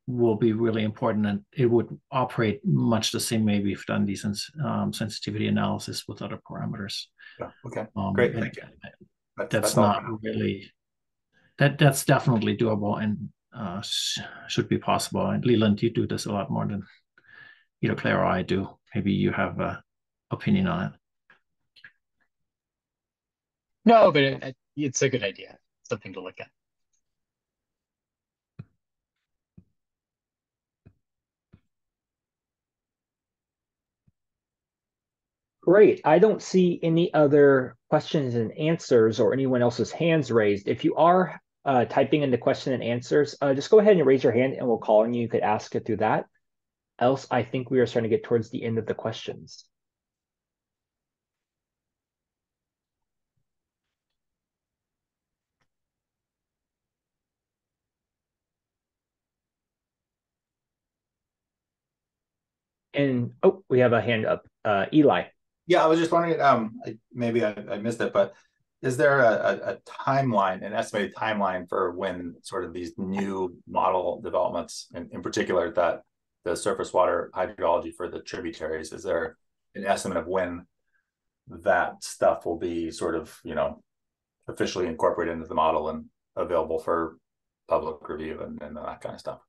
will be really important. And it would operate much the same way we've done these sensitivity analysis with other parameters. Yeah, okay, great, thank you. That's not really, that's definitely doable and should be possible. And Leland, you do this a lot more than either Claire or I do. Maybe you have an opinion on it. No, but it's a good idea. Something to look at. Great. I don't see any other questions and answers or anyone else's hands raised. If you are typing in the question and answers, just go ahead and raise your hand and we'll call on you. You could ask it through that. Else, I think we are starting to get towards the end of the questions. And oh, we have a hand up, Eli. Yeah, I was just wondering, maybe I missed it, but is there a timeline, an estimated timeline for when sort of these new model developments, in particular that the surface water hydrology for the tributaries, is there an estimate of when that stuff will be sort of, you know, officially incorporated into the model and available for public review and that kind of stuff?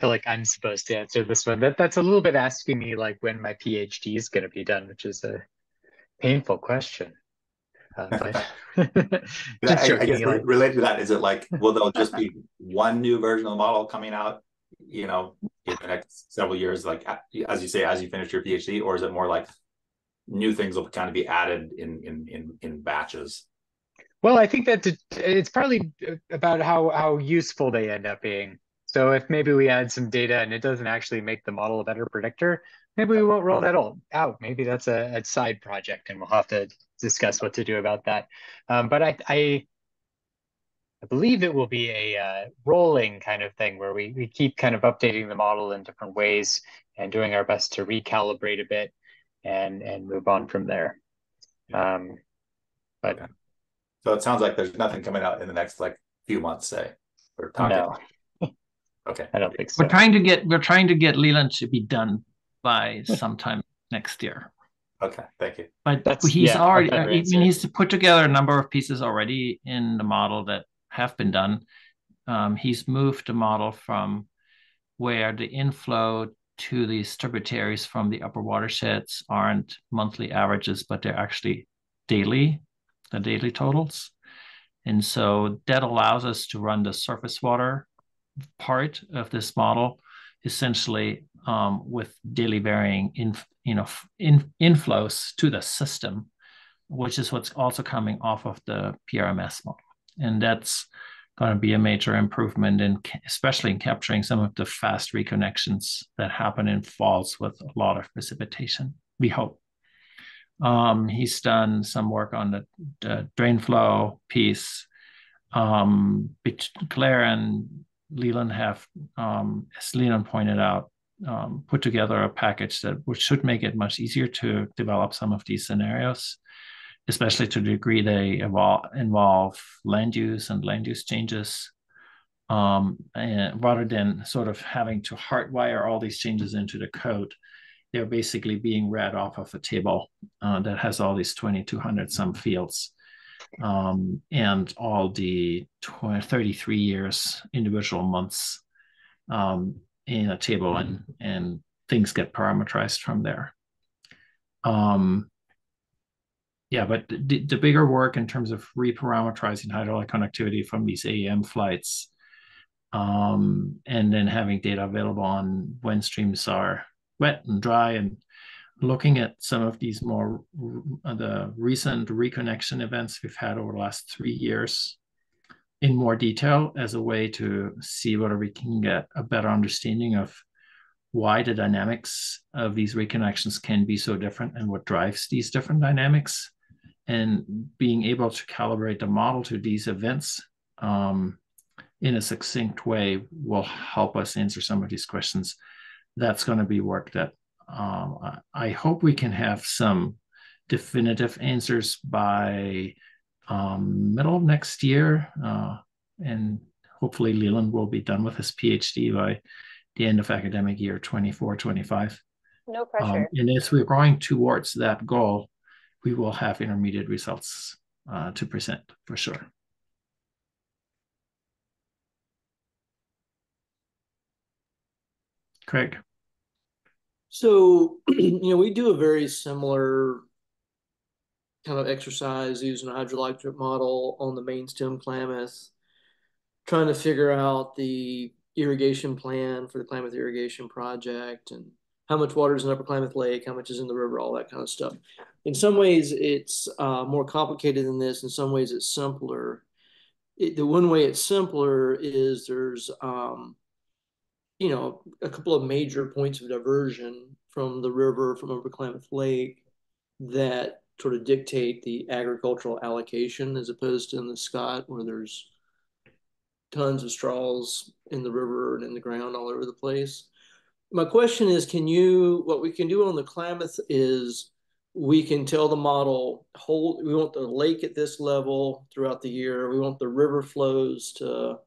I feel like I'm supposed to answer this one. That's a little bit asking me like when my PhD is going to be done, which is a painful question. I guess related to that, is it like, will there just be one new version of the model coming out, you know, in the next several years, like as you say, as you finish your PhD, or is it more like new things will kind of be added in batches? Well, I think that it's probably about how useful they end up being. So if maybe we add some data and it doesn't actually make the model a better predictor, maybe we won't roll that out. Maybe that's a side project, and we'll have to discuss what to do about that. But I believe it will be a rolling kind of thing where we keep kind of updating the model in different ways and doing our best to recalibrate a bit and move on from there. So it sounds like there's nothing coming out in the next like few months, say. We're talking. No. Okay. I don't think so. We're trying to get Leland to be done by sometime next year. Okay, thank you. But he's put together a number of pieces already in the model that have been done. He's moved the model from where the inflow to these tributaries from the upper watersheds aren't monthly averages, but they're actually daily, the daily totals. And so that allows us to run the surface water part of this model essentially with daily varying inflows to the system, which is what's also coming off of the PRMS model. And that's going to be a major improvement, in especially in capturing some of the fast reconnections that happen in falls with a lot of precipitation, we hope. He's done some work on the drain flow piece. Claire and Leland have, as Leland pointed out, put together a package which should make it much easier to develop some of these scenarios, especially to the degree they involve land use and land use changes, rather than sort of having to hardwire all these changes into the code. They're basically being read off of a table that has all these 2,200 some fields and all the 33 years individual months in a table, and things get parameterized from there. Yeah, but the bigger work in terms of reparameterizing hydraulic connectivity from these AEM flights, and then having data available on when streams are wet and dry, and looking at some of these more the recent reconnection events we've had over the last 3 years in more detail as a way to see whether we can get a better understanding of why the dynamics of these reconnections can be so different and what drives these different dynamics, and being able to calibrate the model to these events in a succinct way will help us answer some of these questions. That's going to be work that I hope we can have some definitive answers by middle of next year. And hopefully Leland will be done with his PhD by the end of academic year 24-25. No pressure. And as we're going towards that goal, we will have intermediate results to present for sure. Craig. So, we do a very similar kind of exercise using a hydrologic model on the main stem Klamath, trying to figure out the irrigation plan for the Klamath irrigation project and how much water is in Upper Klamath Lake, how much is in the river, all that kind of stuff. In some ways, it's more complicated than this. In some ways, it's simpler. The one way it's simpler is there's a couple of major points of diversion from the river, from Upper Klamath Lake, that sort of dictate the agricultural allocation, as opposed to in the Scott, where there's tons of straws in the river and in the ground all over the place. My question is, what we can do on the Klamath is we can tell the model, we want the lake at this level throughout the year. We want the river flows to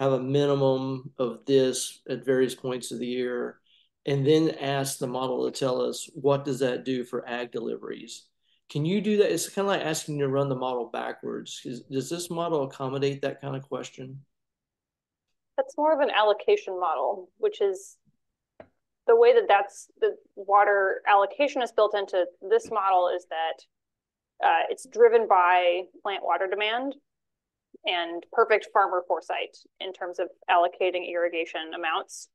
have a minimum of this at various points of the year, and then ask the model to tell us, what does that do for ag deliveries? Can you do that? It's kind of like asking you to run the model backwards. Does this model accommodate that kind of question? That's more of an allocation model, which is the way that's the water allocation is built into this model, is that it's driven by plant water demand and perfect farmer foresight in terms of allocating irrigation amounts.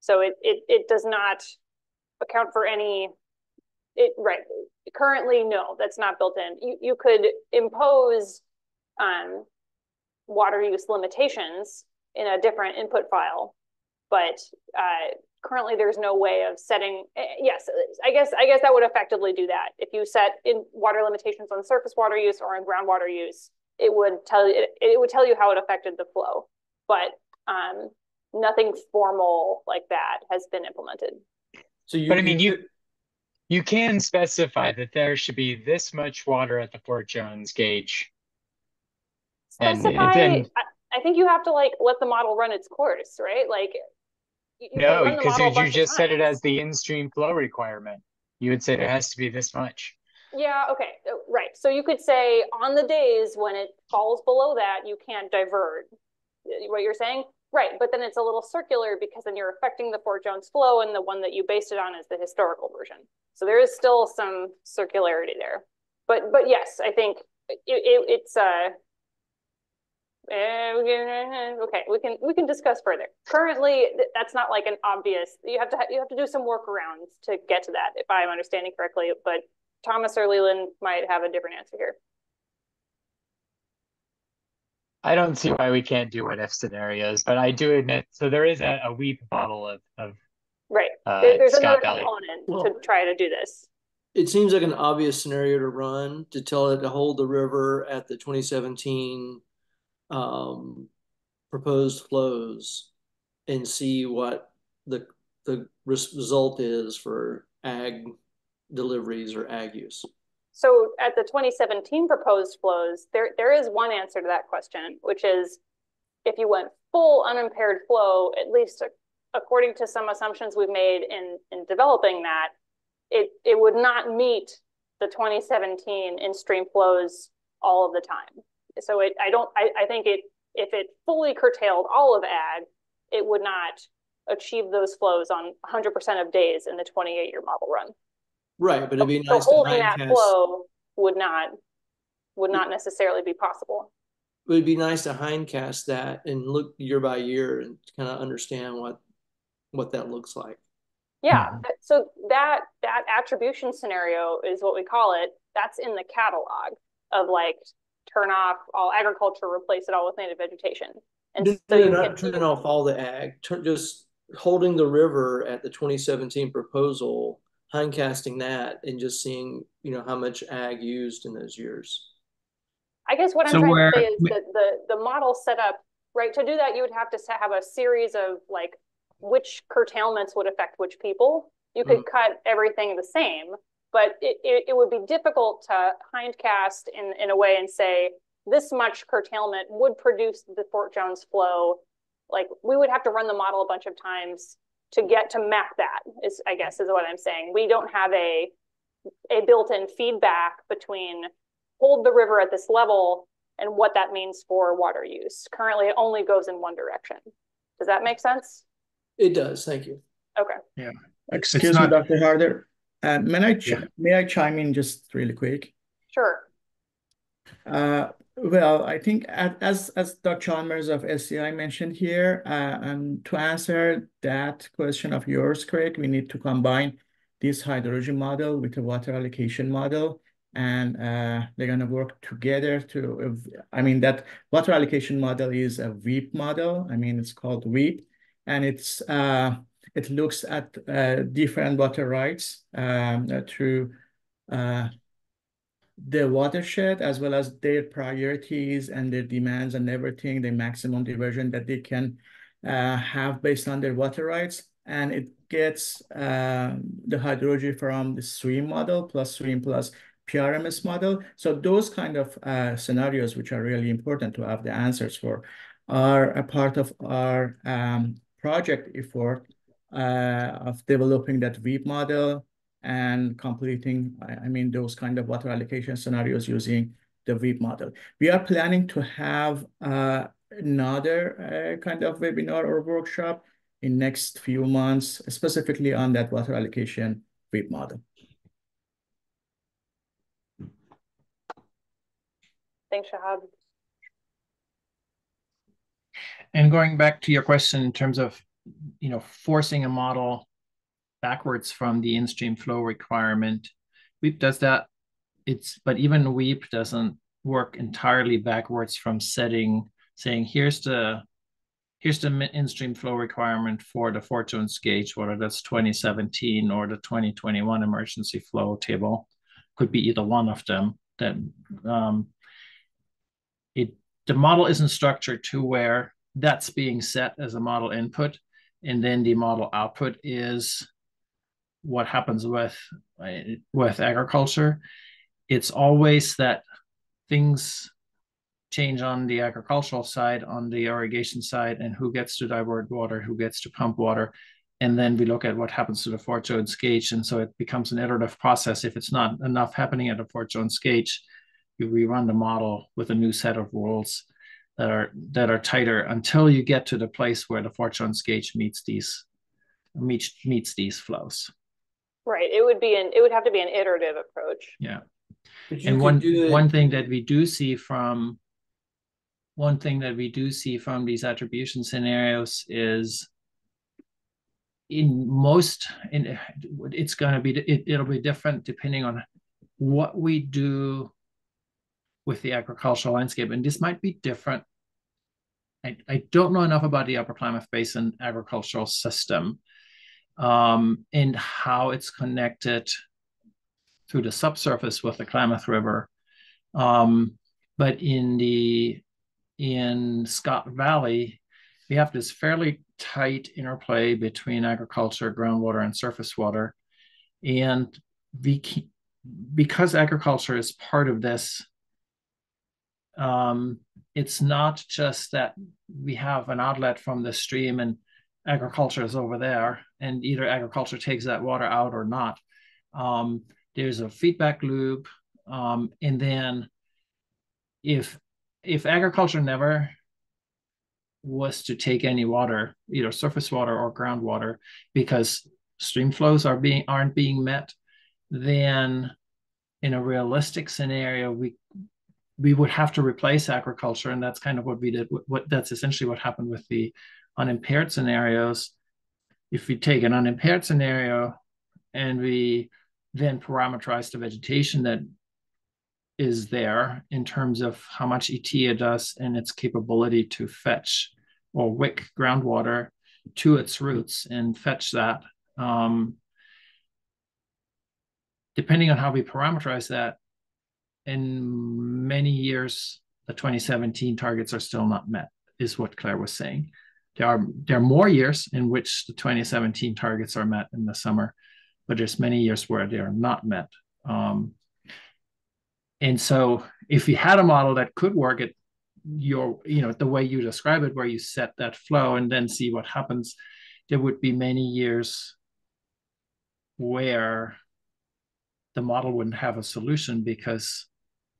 So it does not account for any, right. Currently, no, that's not built in. You could impose water use limitations in a different input file, but currently there's no way of setting, yes, I guess that would effectively do that. If you set in water limitations on surface water use or on groundwater use, it would tell you how it affected the flow, but nothing formal like that has been implemented. So you can specify that there should be this much water at the Fort Jones gauge. Specify, and then I think you have to like let the model run its course, right? Like, no, because you just said it as the in-stream flow requirement. You would say there has to be this much. Yeah, okay, right. So you could say on the days when it falls below that, you can't diverge. What you're saying? Right, but then it's a little circular because then you're affecting the Fort Jones flow, and the one that you based it on is the historical version. So there is still some circularity there. But yes, I think it's okay, we can discuss further. Currently, that's not like an obvious. You have to do some workarounds to get to that, if I'm understanding correctly. But Thomas or Leland might have a different answer here. I don't see why we can't do what if scenarios, but I do admit, so there is a WEAP model of right. There's Scott another Valley. Component well, to try to do this. It seems like an obvious scenario to run to tell it to hold the river at the 2017 proposed flows and see what the result is for ag deliveries or ag use. So at the 2017 proposed flows, there is one answer to that question, which is if you went full unimpaired flow, at least according to some assumptions we've made in developing that, it would not meet the 2017 in-stream flows all of the time. So I think if it fully curtailed all of ag, it would not achieve those flows on 100% of days in the 28-year model run. Right, but it'd be nice. So holding that flow would not necessarily be possible. It would be nice to hindcast that and look year by year and kind of understand what that looks like. Yeah, so that attribution scenario is what we call it. That's in the catalog of like turn off all agriculture, replace it all with native vegetation, and so you're not turning off all the ag. Just holding the river at the 2017 proposal. Hindcasting that and just seeing, you know, how much ag used in those years. I guess what I'm trying to say is that the model set up, right, to do that, you would have to have a series of like which curtailments would affect which people. You could cut everything the same, but it would be difficult to hindcast in a way and say this much curtailment would produce the Fort Jones flow. Like we would have to run the model a bunch of times to get to map that, is I guess is what I'm saying. We don't have a built-in feedback between hold the river at this level and what that means for water use. Currently, it only goes in one direction. Does that make sense? It does. Thank you. Okay. Yeah. Excuse me, Dr. Harter. May I chime in just really quick? Sure. Well, I think as Dr. Chalmers of SCI mentioned here, and to answer that question of yours, Craig, we need to combine this hydrology model with a water allocation model, and they're going to work together to, that water allocation model is a WEAP model. I mean, it's called WEAP, and it looks at different water rights through the watershed, as well as their priorities and their demands and everything, the maximum diversion that they can have based on their water rights. And it gets the hydrology from the SWIM model plus SWIM plus PRMS model. So those kind of scenarios, which are really important to have the answers for, are a part of our project effort of developing that WEAP model and completing, those kind of water allocation scenarios using the WEAP model. We are planning to have another kind of webinar or workshop in next few months, specifically on that water allocation WEAP model. Thanks, Shahab. And going back to your question in terms of, forcing a model backwards from the in-stream flow requirement. WEAP does that, but even WEAP doesn't work entirely backwards from saying here's the in-stream flow requirement for the Fort Jones gauge, whether that's 2017 or the 2021 emergency flow table, could be either one of them. That the model isn't structured to where that's being set as a model input, and then the model output is what happens with agriculture. It's always that things change on the agricultural side, on the irrigation side, and who gets to divert water, who gets to pump water. And then we look at what happens to the Fort Jones gauge. And so it becomes an iterative process. If it's not enough happening at the Fort Jones gauge, you rerun the model with a new set of rules that are tighter until you get to the place where the Fort Jones gauge meets these flows. Right. It would have to be an iterative approach. Yeah. And one thing that we do see from these attribution scenarios is it'll be different depending on what we do with the agricultural landscape. And this might be different. I don't know enough about the Upper Klamath Basin agricultural system and how it's connected through the subsurface with the Klamath River. But in Scott Valley, we have this fairly tight interplay between agriculture, groundwater, and surface water. And because agriculture is part of this, it's not just that we have an outlet from the stream and agriculture is over there, and either agriculture takes that water out or not. There's a feedback loop, and then if agriculture never was to take any water, either surface water or groundwater, because stream flows aren't being met, then in a realistic scenario, we would have to replace agriculture, and that's kind of what we did. That's essentially what happened with the unimpaired scenarios. If we take an unimpaired scenario and we then parameterize the vegetation that is there in terms of how much ET it does and its capability to fetch or wick groundwater to its roots and fetch that. Depending on how we parameterize that, in many years, the 2017 targets are still not met, is what Claire was saying. There are more years in which the 2017 targets are met in the summer, but there's many years where they are not met. And so if you had a model that could work at the way you describe it, where you set that flow and then see what happens, there would be many years where the model wouldn't have a solution because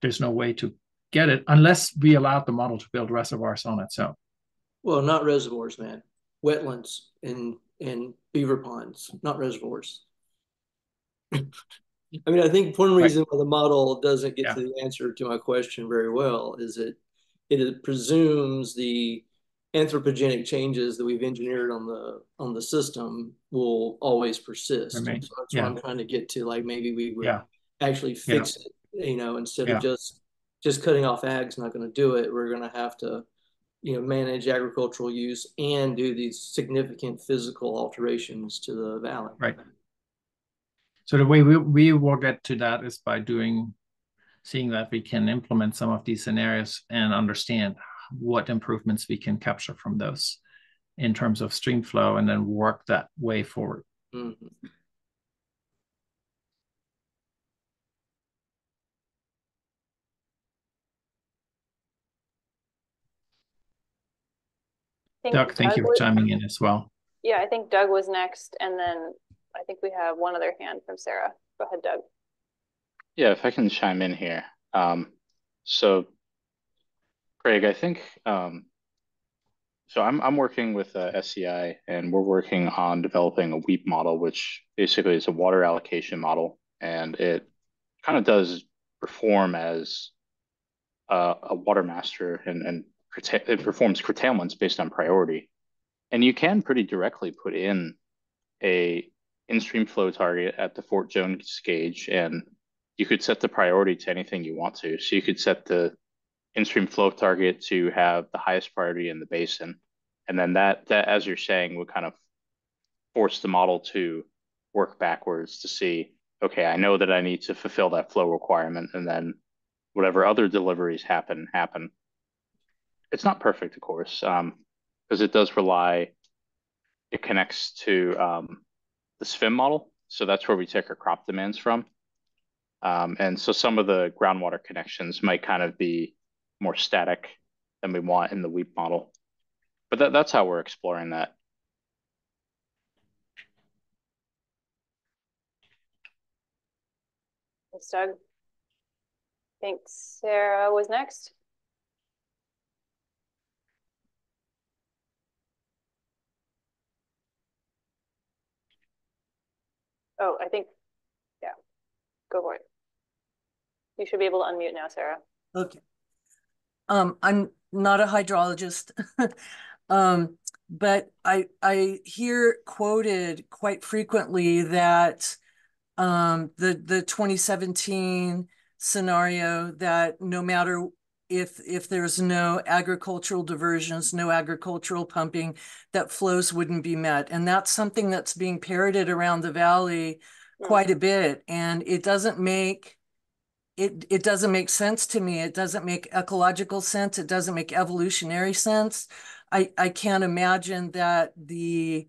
there's no way to get it unless we allowed the model to build reservoirs on its own. Well, not reservoirs, man. Wetlands and beaver ponds, not reservoirs. I mean, I think one reason why the model doesn't get to the answer to my question very well is it presumes the anthropogenic changes that we've engineered on the system will always persist. So that's what I'm trying to get to. Like maybe we would actually fix it, instead of just cutting off ag's not going to do it. We're going to have to, manage agricultural use and do these significant physical alterations to the valley. Right. So the way we will get to that is by seeing that we can implement some of these scenarios and understand what improvements we can capture from those in terms of stream flow and then work that way forward. Mm-hmm. Doug, thank you for chiming in as well. Yeah, I think Doug was next, and then I think we have one other hand from Sarah. Go ahead, Doug. Yeah, if I can chime in here. So Craig, I think, so I'm working with SCI, and we're working on developing a WEAP model, which basically is a water allocation model. And it kind of does perform as a water master, and it performs curtailments based on priority. And you can pretty directly put in a in-stream flow target at the Fort Jones gauge, and you could set the priority to anything you want to. So you could set the in-stream flow target to have the highest priority in the basin. And then that, as you're saying, would kind of force the model to work backwards to see, okay, I know that I need to fulfill that flow requirement, and then whatever other deliveries happen. It's not perfect, of course, because it does rely, it connects to the SVIHM model. So that's where we take our crop demands from. And so some of the groundwater connections might kind of be more static than we want in the WEAP model. But that's how we're exploring that. Thanks, Doug. Thanks. Sarah was next. Oh, I think, yeah, go for it. You should be able to unmute now, Sarah. Okay. I'm not a hydrologist, but I hear quoted quite frequently that the 2017 scenario that no matter if there's no agricultural diversions, no agricultural pumping, that flows wouldn't be met. And that's something that's being parroted around the valley quite a bit. And it doesn't make, it doesn't make sense to me. It doesn't make ecological sense. It doesn't make evolutionary sense. I can't imagine that the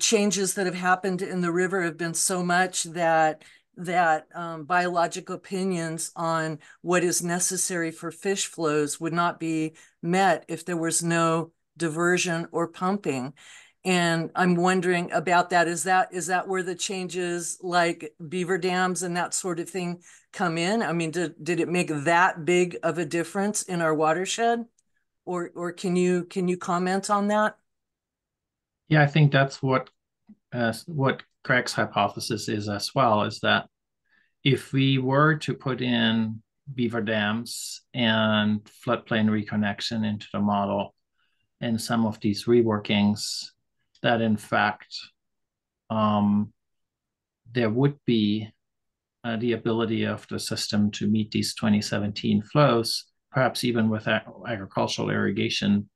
changes that have happened in the river have been so much that biological opinions on what is necessary for fish flows would not be met if there was no diversion or pumping. And I'm wondering about that. Is that where the changes like beaver dams and that sort of thing come in? I mean, did it make that big of a difference in our watershed? Or can you comment on that? Yeah, I think that's what Craig's hypothesis is as well, is that if we were to put in beaver dams and floodplain reconnection into the model and some of these reworkings, that in fact there would be the ability of the system to meet these 2017 flows, perhaps even with agricultural irrigation,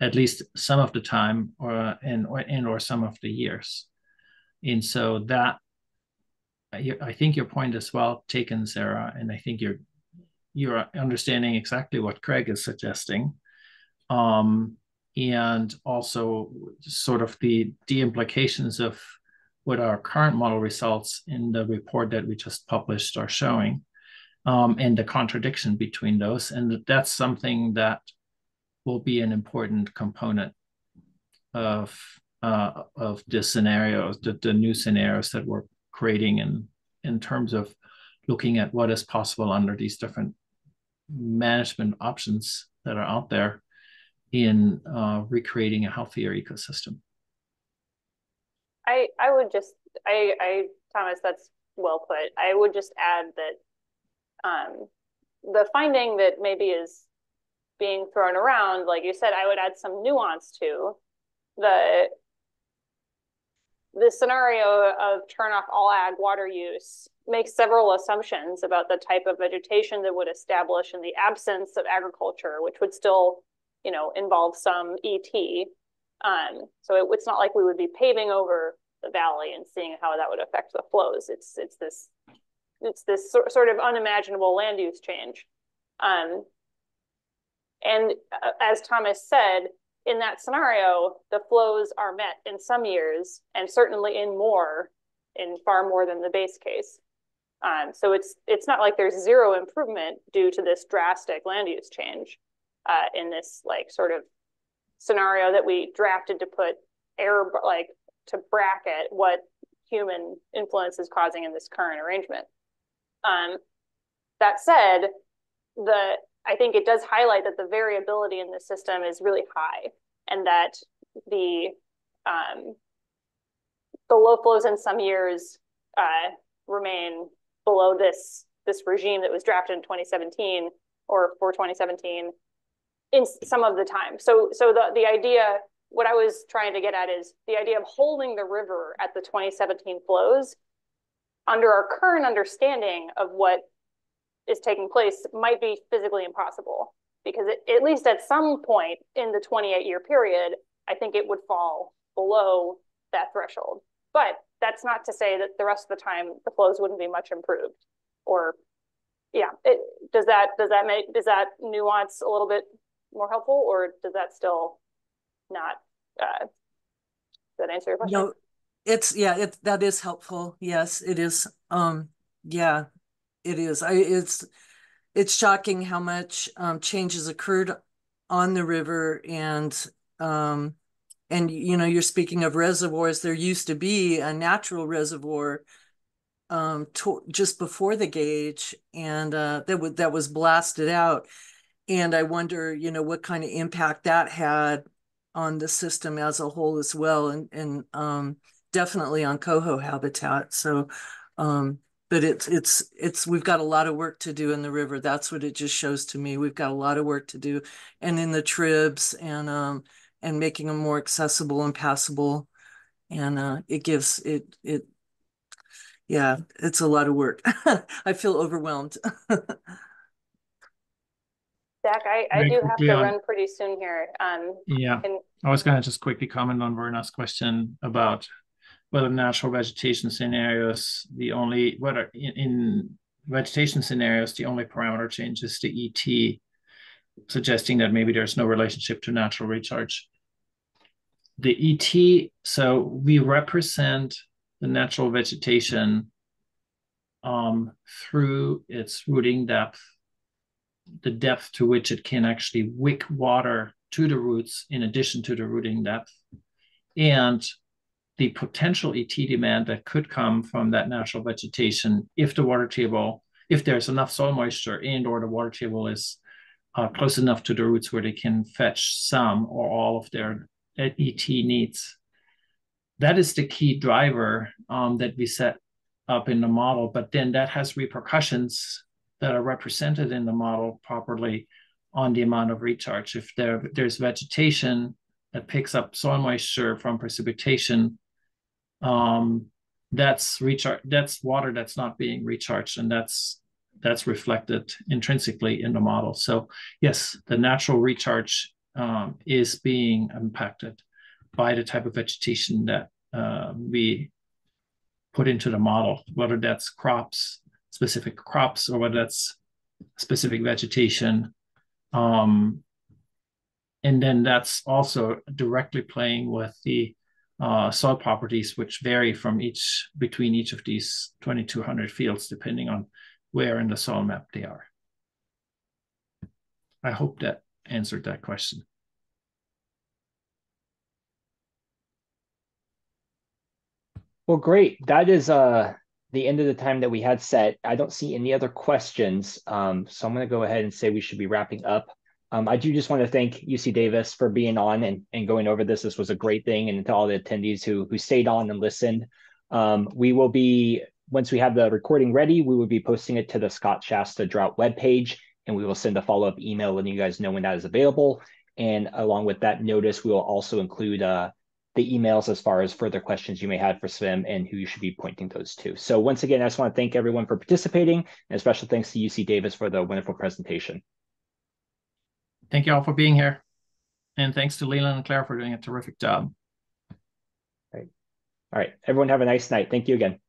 at least some of the time or some of the years. And so that, I think your point is well taken, Sarah, and I think you're understanding exactly what Craig is suggesting, and also sort of the implications of what our current model results in the report that we just published are showing, and the contradiction between those, and that's something that will be an important component of the scenarios, the new scenarios that we're creating in terms of looking at what is possible under these different management options that are out there in recreating a healthier ecosystem. I would just, Thomas, that's well put. I would just add that the finding that maybe is being thrown around, like you said, I would add some nuance to the scenario of turn off all ag water use makes several assumptions about the type of vegetation that would establish in the absence of agriculture, which would still, you know, involve some ET. So it's not like we would be paving over the valley and seeing how that would affect the flows. It's this sort of unimaginable land use change. And as Thomas said, in that scenario, the flows are met in some years, and certainly in far more than the base case. So it's not like there's zero improvement due to this drastic land use change in this like sort of scenario that we drafted to put error, like to bracket what human influence is causing in this current arrangement. That said, I think it does highlight that the variability in the system is really high, and that the low flows in some years remain below this regime that was drafted in 2017 or for 2017 in some of the time. So the idea, what I was trying to get at is the idea of holding the river at the 2017 flows under our current understanding of what is taking place might be physically impossible, because at least at some point in the 28-year period, I think it would fall below that threshold. But that's not to say that the rest of the time the flows wouldn't be much improved. Or, yeah, does that nuance a little bit more helpful, or does that still not? Does that answer your question? No, that is helpful. Yes, it is. Yeah. It is. I, it's it's shocking how much change has occurred on the river, and you know, you're speaking of reservoirs. There used to be a natural reservoir just before the gauge, and that was blasted out. And I wonder, you know, what kind of impact that had on the system as a whole as well, and definitely on coho habitat. So, but it's we've got a lot of work to do in the river. That's what it just shows to me. We've got a lot of work to do, and in the tribs, and making them more accessible and passable. And it gives it. Yeah, it's a lot of work. I feel overwhelmed. Zach, I do have to run pretty soon here. Yeah, I was going to just quickly comment on Verna's question about whether natural vegetation scenarios, in vegetation scenarios, the only parameter change is the ET, suggesting that maybe there's no relationship to natural recharge. The ET, so we represent the natural vegetation through its rooting depth, the depth to which it can actually wick water to the roots in addition to the rooting depth, and the potential ET demand that could come from that natural vegetation if the water table, if there's enough soil moisture and or the water table is close enough to the roots where they can fetch some or all of their ET needs. That is the key driver that we set up in the model, but then that has repercussions that are represented in the model properly on the amount of recharge. If there's vegetation that picks up soil moisture from precipitation, that's recharge. That's water that's not being recharged, and that's reflected intrinsically in the model. So yes, the natural recharge is being impacted by the type of vegetation that we put into the model, whether that's crops, specific crops, or whether that's specific vegetation. And then that's also directly playing with the soil properties, which vary from between each of these 2,200 fields, depending on where in the soil map they are. I hope that answered that question. Well, great. That is the end of the time that we had set. I don't see any other questions. So I'm going to go ahead and say we should be wrapping up. I do just want to thank UC Davis for being on and going over this. This was a great thing. And to all the attendees who stayed on and listened. We will be, once we have the recording ready, we will be posting it to the Scott Shasta Drought webpage, and we will send a follow-up email letting you guys know when that is available. And along with that notice, we will also include the emails as far as further questions you may have for SWIM and who you should be pointing those to. So once again, I just want to thank everyone for participating, and a special thanks to UC Davis for the wonderful presentation. Thank you all for being here. And thanks to Leland and Claire for doing a terrific job. All right. Everyone have a nice night. Thank you again.